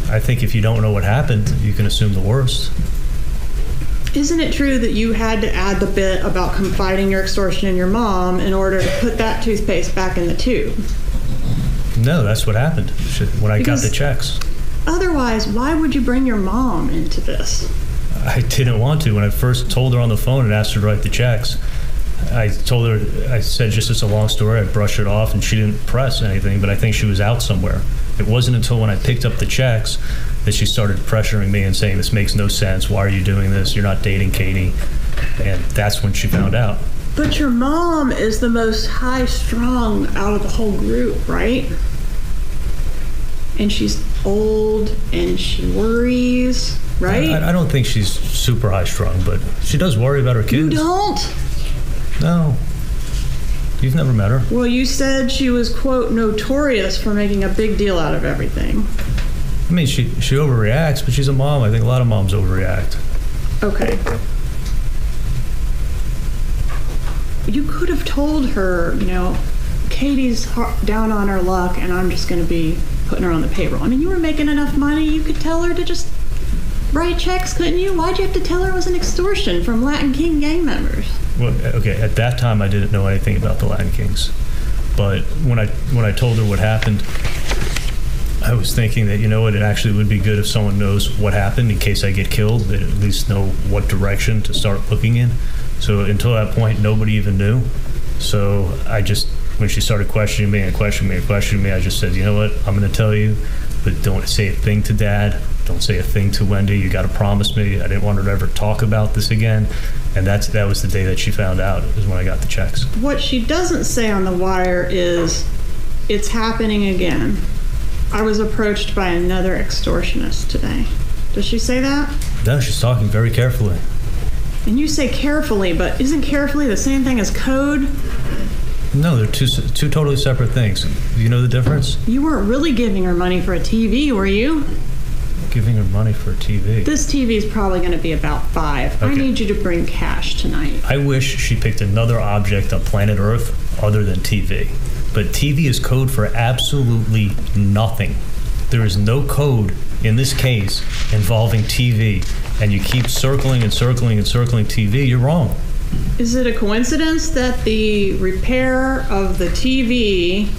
I think if you don't know what happened, you can assume the worst. Isn't it true that you had to add the bit about confiding your extortion in your mom in order to put that toothpaste back in the tube? No, that's what happened when I got the checks. Otherwise, why would you bring your mom into this? I didn't want to. When I first told her on the phone and asked her to write the checks, I told her, I said, just it's a long story, I brushed it off, and she didn't press anything, but I think she was out somewhere. It wasn't until when I picked up the checks that she started pressuring me and saying, this makes no sense, why are you doing this, you're not dating Katie, and that's when she found out. But your mom is the most high-strung out of the whole group, right? And she's old, and she worries, right? I don't think she's super high-strung, but she does worry about her kids. You don't? No. You've never met her. Well, you said she was, quote, notorious for making a big deal out of everything. I mean, she overreacts, but she's a mom. I think a lot of moms overreact. Okay. You could have told her, you know, Katie's down on her luck, and I'm just going to be putting her on the payroll. I mean, you were making enough money, you could tell her to just write checks, couldn't you? Why'd you have to tell her it was an extortion from Latin King gang members? Well, okay, at that time I didn't know anything about the Latin Kings, but when I told her what happened, I was thinking that, you know what, it actually would be good if someone knows what happened in case I get killed, that at least know what direction to start looking in. So until that point, nobody even knew. So I just, when she started questioning me and questioning me and questioning me, I just said, you know what, I'm going to tell you, but don't say a thing to Dad. Don't say a thing to Wendy. You got to promise me. I didn't want her to ever talk about this again. And that was the day that she found out, is when I got the checks. What she doesn't say on the wire is, it's happening again. I was approached by another extortionist today. Does she say that? No, she's talking very carefully. And you say carefully, but isn't carefully the same thing as code? No, they're two totally separate things. You know the difference? You weren't really giving her money for a TV, were you? Giving her money for a TV. This TV is probably going to be about $5. Okay. I need you to bring cash tonight. I wish she picked another object on planet Earth other than TV. But TV is code for absolutely nothing. There is no code in this case involving TV. And you keep circling and circling and circling TV, you're wrong. Is it a coincidence that the repair of the TV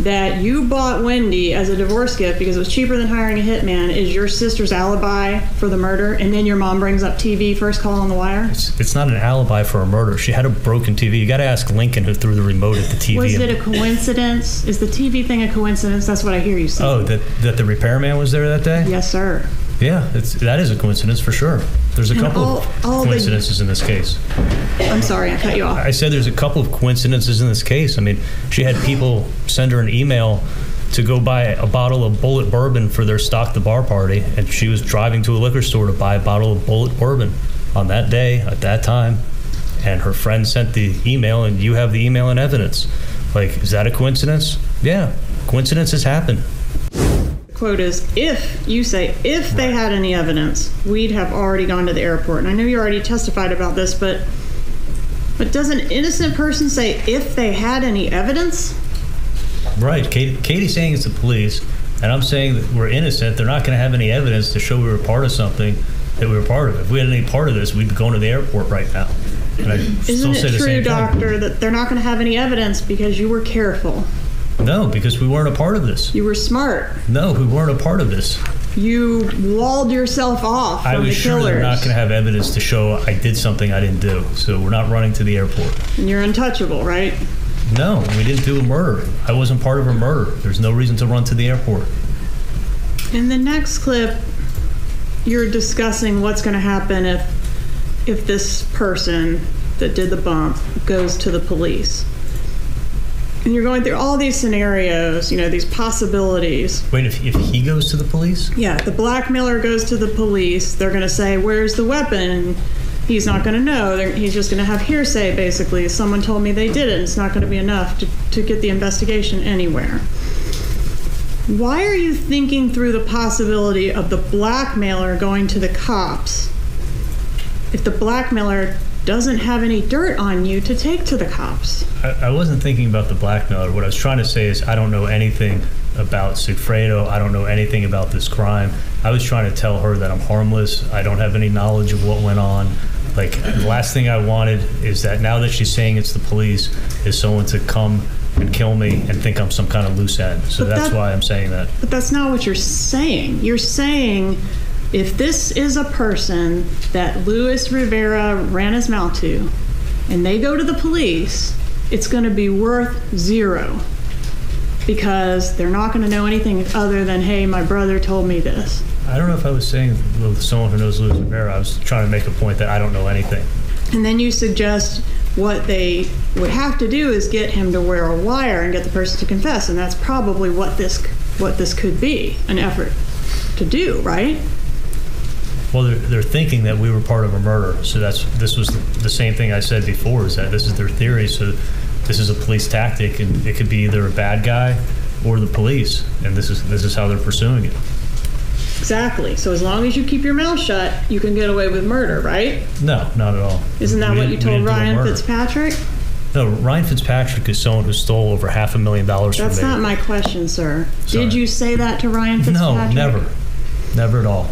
that you bought Wendy as a divorce gift because it was cheaper than hiring a hitman is your sister's alibi for the murder, and then your mom brings up TV first call on the wire? It's not an alibi for a murder. She had a broken TV. You got to ask Lincoln, who threw the remote at the TV. Was it a coincidence? Is the TV thing a coincidence? That's what I hear you say. Oh, that the repairman was there that day? Yes, sir. Yeah, that is a coincidence for sure. There's a couple of coincidences in this case. I'm sorry, I cut you off. I said there's a couple of coincidences in this case. I mean, she had people send her an email to go buy a bottle of bullet bourbon for their Stock the Bar party, and she was driving to a liquor store to buy a bottle of bullet bourbon on that day, at that time, and her friend sent the email, and you have the email and evidence. Like, is that a coincidence? Yeah, coincidences happen. Quote is, if you say, if they had any evidence, we'd have already gone to the airport. And I know you already testified about this, but does an innocent person say if they had any evidence? Right. Katie's saying it's the police, and I'm saying that we're innocent. They're not going to have any evidence to show we were part of something that we were part of. If we had any part of this, we'd be going to the airport right now. And Isn't it true, Doctor, that they're not going to have any evidence because you were careful? No, because we weren't a part of this. You were smart. No, we weren't a part of this. You walled yourself off from the killers. I was sure they're not going to have evidence to show I did something I didn't do, so we're not running to the airport. And you're untouchable, right? No, we didn't do a murder. I wasn't part of a murder. There's no reason to run to the airport. In the next clip, you're discussing what's going to happen if this person, that did the bump goes to the police. And you're going through all these scenarios, you know, these possibilities. Wait, if he goes to the police? Yeah, the blackmailer goes to the police. They're going to say, where's the weapon? He's not going to know. He's just going to have hearsay, basically. Someone told me they did it. It's not going to be enough to get the investigation anywhere. Why are you thinking through the possibility of the blackmailer going to the cops if the blackmailer doesn't have any dirt on you to take to the cops? I wasn't thinking about the blackmailer. What I was trying to say is I don't know anything about Sigfredo. I don't know anything about this crime. I was trying to tell her that I'm harmless. I don't have any knowledge of what went on. Like, the last thing I wanted is that now that she's saying it's the police, is someone to come and kill me and think I'm some kind of loose end. So that's why I'm saying that. But that's not what you're saying. You're saying, if this is a person that Luis Rivera ran his mouth to and they go to the police, it's going to be worth zero, because they're not going to know anything other than, hey, my brother told me this. I don't know if I was saying someone who knows Luis Rivera. I was trying to make a point that I don't know anything. And then you suggest what they would have to do is get him to wear a wire and get the person to confess, and that's probably what this could be an effort to do, right? Well, they're thinking that we were part of a murder, so this was the same thing I said before, is that this is their theory, so this is a police tactic, and it could be either a bad guy or the police, and this is how they're pursuing it. Exactly. So as long as you keep your mouth shut, you can get away with murder, right? No, not at all. Isn't that what you told Ryan Fitzpatrick? No, Ryan Fitzpatrick is someone who stole over $500,000 from me. That's not my question, sir. Sorry. Did you say that to Ryan Fitzpatrick? No, never. Never at all.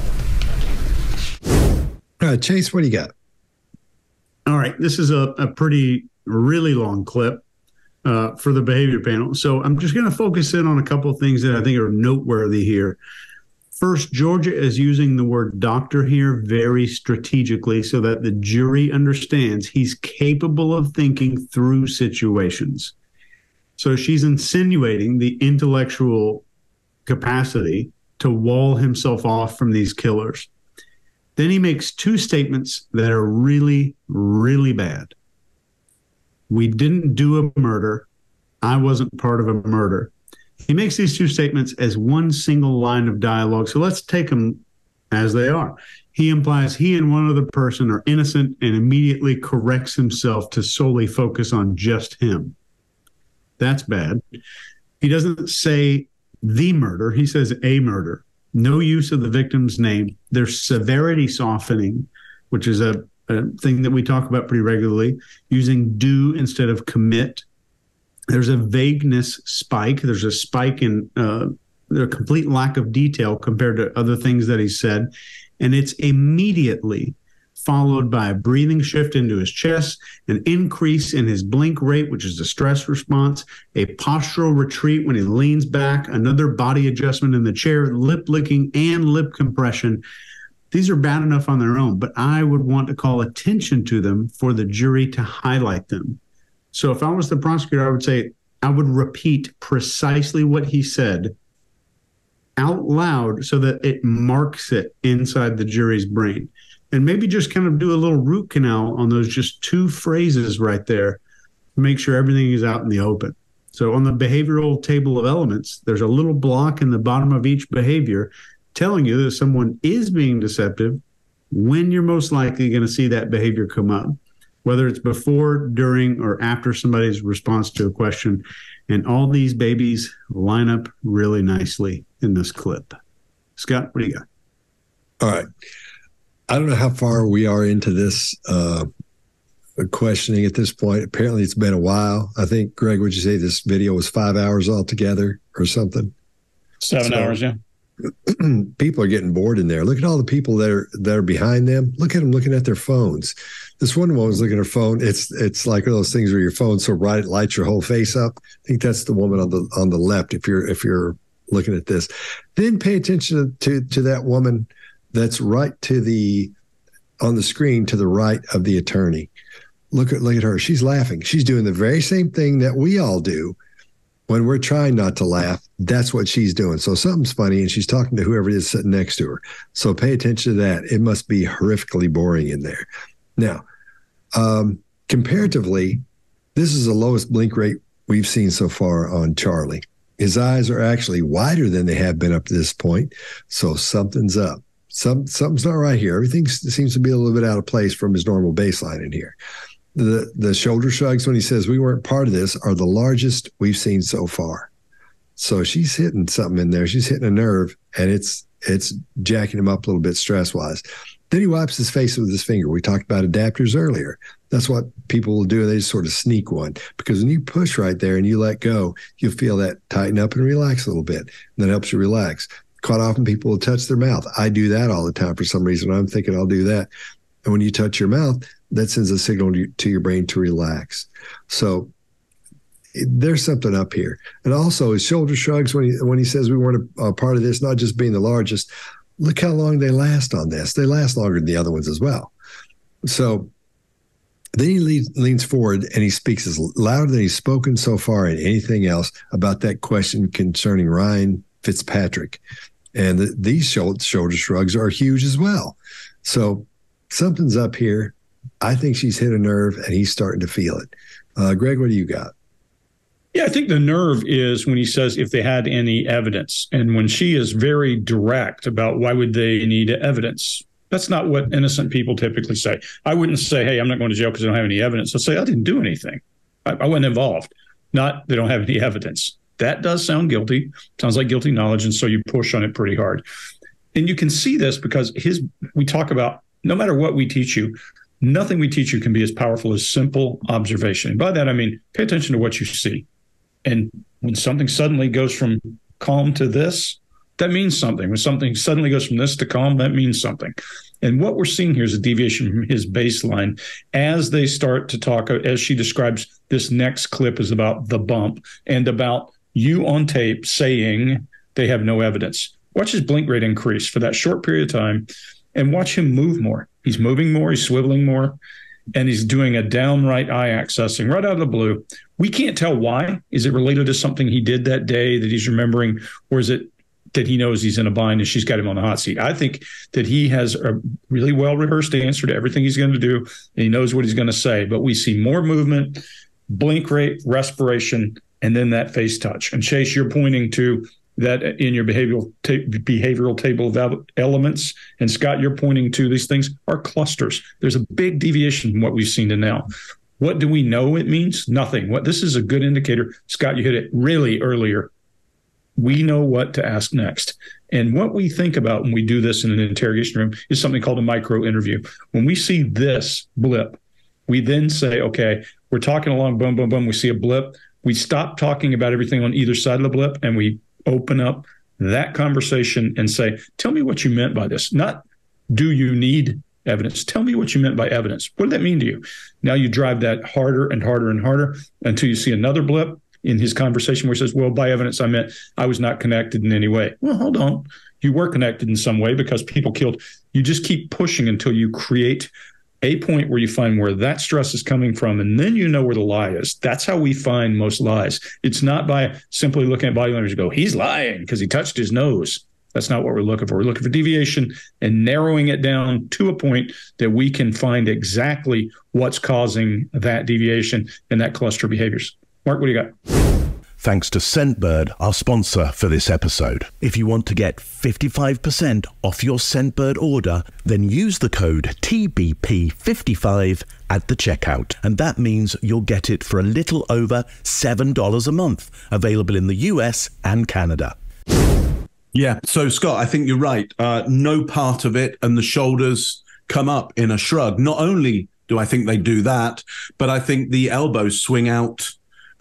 Chase, what do you got? All right. This is a pretty, really long clip for the behavior panel. So I'm just going to focus in on a couple of things that I think are noteworthy here. First, Georgia is using the word doctor here very strategically so that the jury understands he's capable of thinking through situations. So she's insinuating the intellectual capacity to wall himself off from these killers. Then he makes two statements that are really, really bad. We didn't do a murder. I wasn't part of a murder. He makes these two statements as one single line of dialogue. So let's take them as they are. He implies he and one other person are innocent and immediately corrects himself to solely focus on just him. That's bad. He doesn't say the murder. He says a murder. No use of the victim's name. There's severity softening, which is a thing that we talk about pretty regularly, using do instead of commit. There's a vagueness spike. There's a spike in the complete lack of detail compared to other things that he said. And it's immediately followed by a breathing shift into his chest, an increase in his blink rate, which is a stress response, a postural retreat when he leans back, another body adjustment in the chair, lip licking and lip compression. These are bad enough on their own, but I would want to call attention to them for the jury to highlight them. So if I was the prosecutor, I would say, I would repeat precisely what he said out loud so that it marks it inside the jury's brain. And maybe just kind of do a little root canal on those just two phrases right there to make sure everything is out in the open. So on the behavioral table of elements, there's a little block in the bottom of each behavior telling you that someone is being deceptive, when you're most likely going to see that behavior come up, whether it's before, during, or after somebody's response to a question. And all these babies line up really nicely in this clip. Scott, what do you got? All right. I don't know how far we are into this questioning at this point. Apparently, it's been a while. I think, Greg, would you say this video was 5 hours altogether or something? 7 hours, yeah. People are getting bored in there. Look at all the people that are behind them. Look at them looking at their phones. This one woman's looking at her phone. It's like one of those things where your phone's so bright it lights your whole face up. I think that's the woman on the left. If you're looking at this, then pay attention to that woman that's right on the screen to the right of the attorney. Look at her. She's laughing. She's doing the very same thing that we all do. When we're trying not to laugh, that's what she's doing. So something's funny, and she's talking to whoever it is sitting next to her. So pay attention to that. It must be horrifically boring in there. Now, comparatively, this is the lowest blink rate we've seen so far on Charlie. His eyes are actually wider than they have been up to this point. So something's up. Something's not right here. Everything seems to be a little bit out of place from his normal baseline in here. The shoulder shrugs when he says we weren't part of this are the largest we've seen so far. So she's hitting something in there. She's hitting a nerve, and it's jacking him up a little bit stress-wise. Then he wipes his face with his finger. We talked about adapters earlier. That's what people will do. They just sort of sneak one, because when you push right there and you let go, you'll feel that tighten up and relax a little bit. And that helps you relax. Quite often people will touch their mouth. I do that all the time for some reason. I'm thinking I'll do that. And when you touch your mouth, that sends a signal to your brain to relax. So there's something up here. And also his shoulder shrugs when he says we weren't a part of this, not just being the largest. Look how long they last on this. They last longer than the other ones as well. So then he leans forward and he speaks as louder than he's spoken so far in anything else about that question concerning Ryan Fitzpatrick. And these shoulder shrugs are huge as well. So something's up here. I think she's hit a nerve and he's starting to feel it. Greg, what do you got? Yeah, I think the nerve is when he says if they had any evidence, and when she is very direct about why would they need evidence. That's not what innocent people typically say. I wouldn't say, hey, I'm not going to jail because I don't have any evidence. I'd say, I didn't do anything. I wasn't involved. Not they don't have any evidence. That does sound guilty. Sounds like guilty knowledge. And so you push on it pretty hard. And you can see this because we talk about no matter what we teach you, nothing we teach you can be as powerful as simple observation. And by that, I mean, pay attention to what you see. And when something suddenly goes from calm to this, that means something. When something suddenly goes from this to calm, that means something. And what we're seeing here is a deviation from his baseline as they start to talk, as she describes this next clip is about the bump and about you on tape saying they have no evidence. Watch his blink rate increase for that short period of time and watch him move more. He's moving more, he's swiveling more, and he's doing a downright eye accessing right out of the blue. We can't tell why. Is it related to something he did that day that he's remembering, or is it that he knows he's in a bind and she's got him on the hot seat? I think that he has a really well-rehearsed answer to everything he's going to do, and he knows what he's going to say. But we see more movement, blink rate, respiration, and then that face touch. And Chase, you're pointing to that in your behavioral table of elements. And Scott, you're pointing to these things are clusters. There's a big deviation from what we've seen to now. What do we know it means? Nothing. What this is a good indicator. Scott, you hit it really earlier. We know what to ask next. And what we think about when we do this in an interrogation room is something called a micro interview. When we see this blip, we then say, okay, we're talking along, boom, boom, boom. We see a blip. We stop talking about everything on either side of the blip, and we open up that conversation and say, tell me what you meant by this. Not do you need evidence? Tell me what you meant by evidence. What did that mean to you? Now you drive that harder and harder and harder until you see another blip in his conversation where he says, well, by evidence, I meant I was not connected in any way. Well, hold on. You were connected in some way because people killed. You just keep pushing until you create a point where you find where that stress is coming from, and then you know where the lie is. That's how we find most lies. It's not by simply looking at body language and go, he's lying because he touched his nose. That's not what we're looking for. We're looking for deviation and narrowing it down to a point that we can find exactly what's causing that deviation and that cluster of behaviors. Mark, what do you got? Thanks to Scentbird, our sponsor for this episode. If you want to get 55% off your Scentbird order, then use the code TBP55 at the checkout. And that means you'll get it for a little over $7 a month, available in the US and Canada. Yeah, so Scott, I think you're right. No part of it, and the shoulders come up in a shrug. Not only do I think they do that, but I think the elbows swing out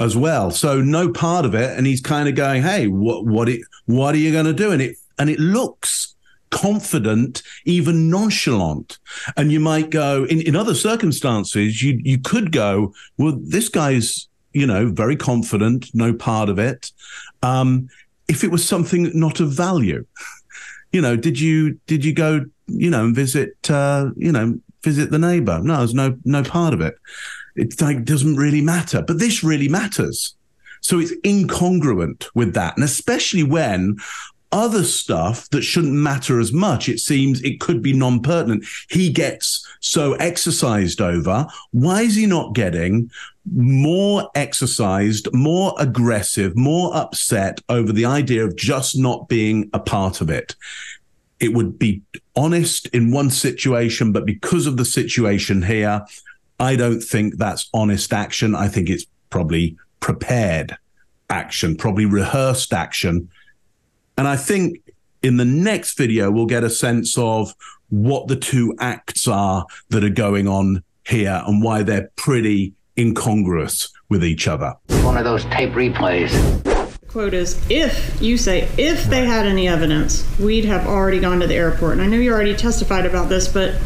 as well. So no part of it, and he's kind of going, hey, what are you going to do? And it looks confident, even nonchalant. And you might go, in other circumstances, you could go, well, this guy's, very confident, no part of it. If it was something not of value, did you go, and visit the neighbor? No, there's no part of it. It's like, doesn't really matter, but this really matters. So it's incongruent with that. And especially when other stuff that shouldn't matter as much. It seems it could be non-pertinent. He gets so exercised over. Why is he not getting more exercised, more aggressive, more upset over the idea of just not being a part of it? It would be honest in one situation, but because of the situation here, I don't think that's honest action. I think it's probably prepared action, probably rehearsed action. And I think in the next video, we'll get a sense of what the two acts are that are going on here and why they're pretty incongruous with each other. One of those tape replays. Quote is, if you say, if they had any evidence, we'd have already gone to the airport. And I know you already testified about this, but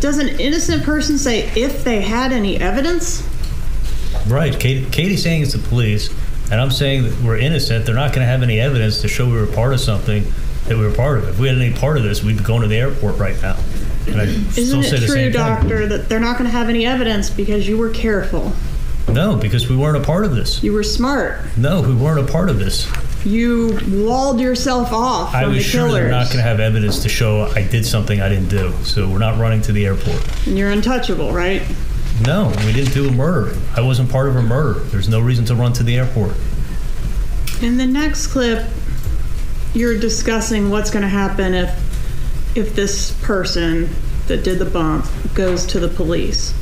does an innocent person say if they had any evidence? Right. Katie's saying it's the police, and I'm saying that we're innocent. They're not going to have any evidence to show we were part of something that we were part of. If we had any part of this, we'd be going to the airport right now. And I still say the same thing. Isn't it true, Doctor, that they're not going to have any evidence because you were careful? No, because we weren't a part of this. You were smart. No, we weren't a part of this. You walled yourself off from the killers. I was sure they're not going to have evidence to show I did something I didn't do, so we're not running to the airport. And you're untouchable, right? No, we didn't do a murder. I wasn't part of a murder. There's no reason to run to the airport. In the next clip, you're discussing what's going to happen if this person that did the bump goes to the police.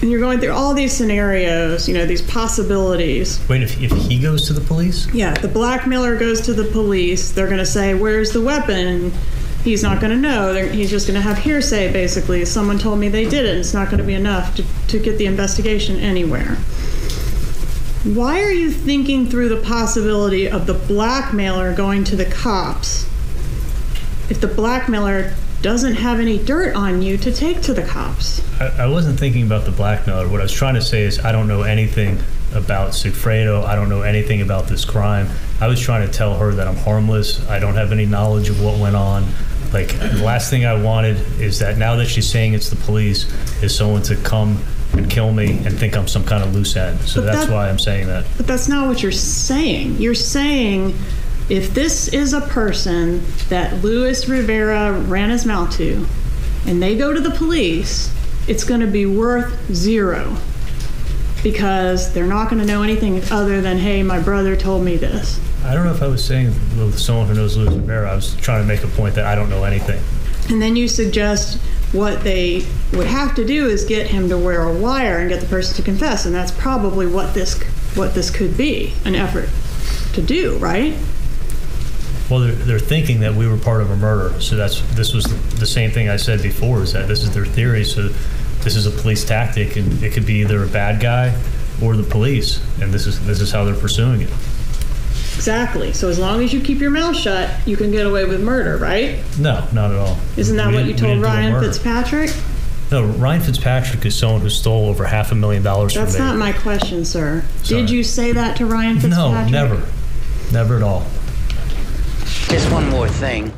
And you're going through all these scenarios, you know, these possibilities. Wait, if he goes to the police? Yeah, the blackmailer goes to the police. They're going to say, where's the weapon? He's not going to know. He's just going to have hearsay, basically. Someone told me they did it. It's not going to be enough to get the investigation anywhere. Why are you thinking through the possibility of the blackmailer going to the cops if the blackmailer doesn't have any dirt on you to take to the cops? I wasn't thinking about the blackmailer. What I was trying to say is I don't know anything about Sigfredo. I don't know anything about this crime. I was trying to tell her that I'm harmless. I don't have any knowledge of what went on. Like, the last thing I wanted is that now that she's saying it's the police, is someone to come and kill me and think I'm some kind of loose end. So that's why I'm saying that. But that's not what you're saying. You're saying if this is a person that Luis Rivera ran his mouth to and they go to the police, it's going to be worth zero because they're not going to know anything other than, hey, my brother told me this. I don't know if I was saying someone who knows Luis Rivera. I was trying to make a point that I don't know anything. And then you suggest what they would have to do is get him to wear a wire and get the person to confess, and that's probably what this could be, an effort to do, right? Well, they're thinking that we were part of a murder, so this was the same thing I said before, is that this is their theory, so this is a police tactic, and it could be either a bad guy or the police, and this is how they're pursuing it. Exactly. So as long as you keep your mouth shut, you can get away with murder, right? No, not at all. Isn't that what you told Ryan Fitzpatrick? No, Ryan Fitzpatrick is someone who stole over $500,000 from me. That's not my question, sir. Sorry. Did you say that to Ryan Fitzpatrick? No, never. Never at all. Just one more thing.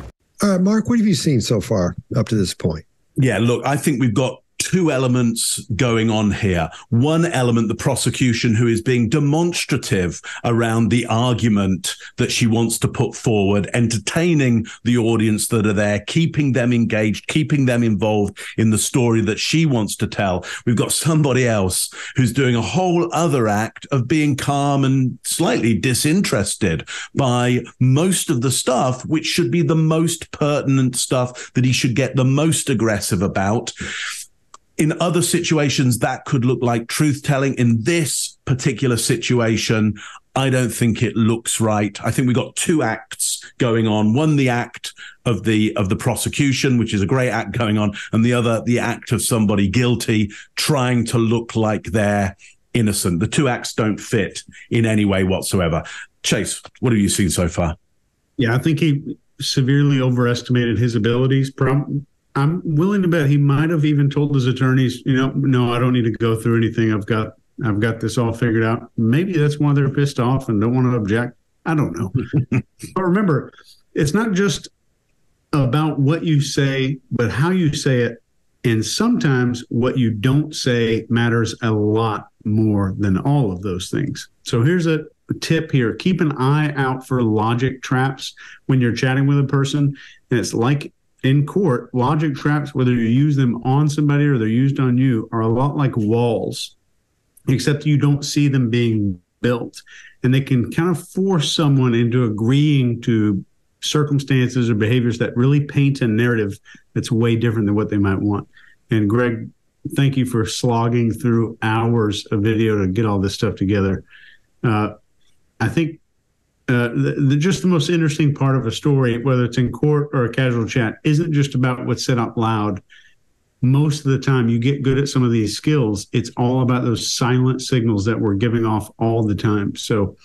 Mark, what have you seen so far up to this point? Yeah, look, I think we've got two elements going on here. One element, the prosecution, who is being demonstrative around the argument that she wants to put forward, entertaining the audience that are there, keeping them engaged, keeping them involved in the story that she wants to tell. We've got somebody else who's doing a whole other act of being calm and slightly disinterested by most of the stuff, which should be the most pertinent stuff that he should get the most aggressive about. In other situations, that could look like truth-telling. In this particular situation, I don't think it looks right. I think we've got two acts going on. One, the act of the prosecution, which is a great act going on, and the other, the act of somebody guilty trying to look like they're innocent. The two acts don't fit in any way whatsoever. Chase, what have you seen so far? Yeah, I think he severely overestimated his abilities. I'm willing to bet he might have even told his attorneys, you know, no, I don't need to go through anything. I've got this all figured out. Maybe that's why they're pissed off and don't want to object. I don't know. But remember, it's not just about what you say, but how you say it. And sometimes what you don't say matters a lot more than all of those things. So here's a tip here. Keep an eye out for logic traps when you're chatting with a person. And it's like in court, logic traps, whether you use them on somebody or they're used on you, are a lot like walls, except you don't see them being built. And they can kind of force someone into agreeing to circumstances or behaviors that really paint a narrative that's way different than what they might want. And Greg, thank you for slogging through hours of video to get all this stuff together. I think just the most interesting part of a story, whether it's in court or a casual chat, isn't just about what's said out loud. Most of the time you get good at some of these skills, it's all about those silent signals that we're giving off all the time. So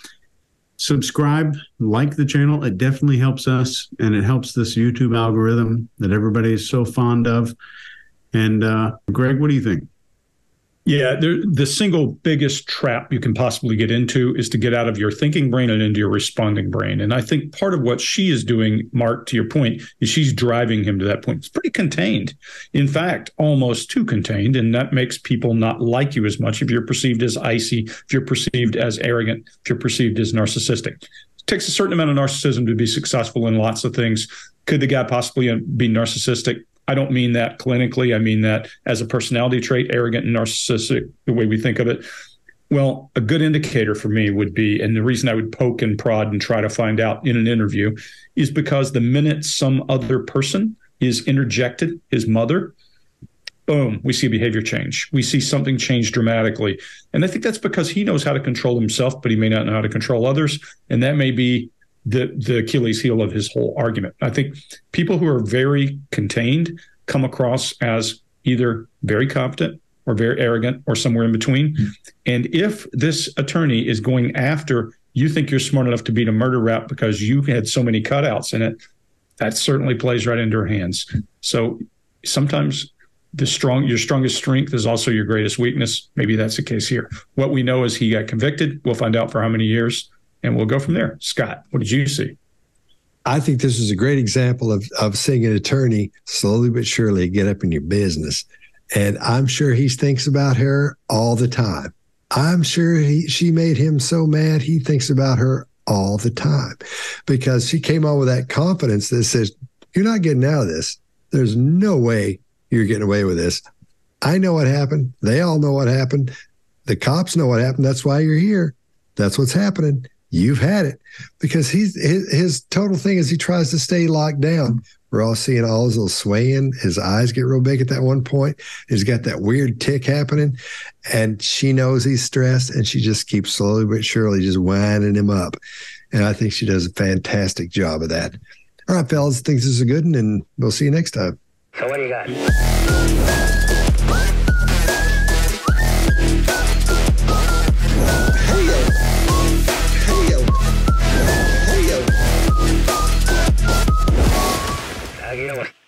subscribe, like the channel. It definitely helps us, and it helps this YouTube algorithm that everybody is so fond of. And Greg, what do you think? Yeah, the single biggest trap you can possibly get into is to get out of your thinking brain and into your responding brain. And I think part of what she is doing, Mark, to your point, is she's driving him to that point. It's pretty contained. In fact, almost too contained. And that makes people not like you as much if you're perceived as icy, if you're perceived as arrogant, if you're perceived as narcissistic. It takes a certain amount of narcissism to be successful in lots of things. Could the guy possibly be narcissistic? I don't mean that clinically. I mean that as a personality trait, arrogant and narcissistic, the way we think of it. Well, a good indicator for me would be, and the reason I would poke and prod and try to find out in an interview, is because the minute some other person is interjected, his mother, boom, we see behavior change. We see something change dramatically. And I think that's because he knows how to control himself, but he may not know how to control others. And that may be the Achilles heel of his whole argument. I think people who are very contained come across as either very competent or very arrogant or somewhere in between. Mm-hmm. And if this attorney is going after, you think you're smart enough to beat a murder rap because you had so many cutouts in it, that certainly plays right into her hands. Mm-hmm. So sometimes your strongest strength is also your greatest weakness. Maybe that's the case here. What we know is he got convicted. We'll find out for how many years. And we'll go from there. Scott, what did you see? I think this is a great example of seeing an attorney slowly but surely get up in your business. And I'm sure he thinks about her all the time. I'm sure she made him so mad he thinks about her all the time, because she came on with that confidence that says, you're not getting out of this. There's no way you're getting away with this. I know what happened. They all know what happened. The cops know what happened. That's why you're here. That's what's happening. You've had it. Because his total thing is he tries to stay locked down. We're all seeing all his little swaying. His eyes get real big at that one point. He's got that weird tick happening. And she knows he's stressed, and she just keeps slowly but surely just winding him up. And I think she does a fantastic job of that. All right, fellas, I think this is a good one, and we'll see you next time. So what do you got? You know what?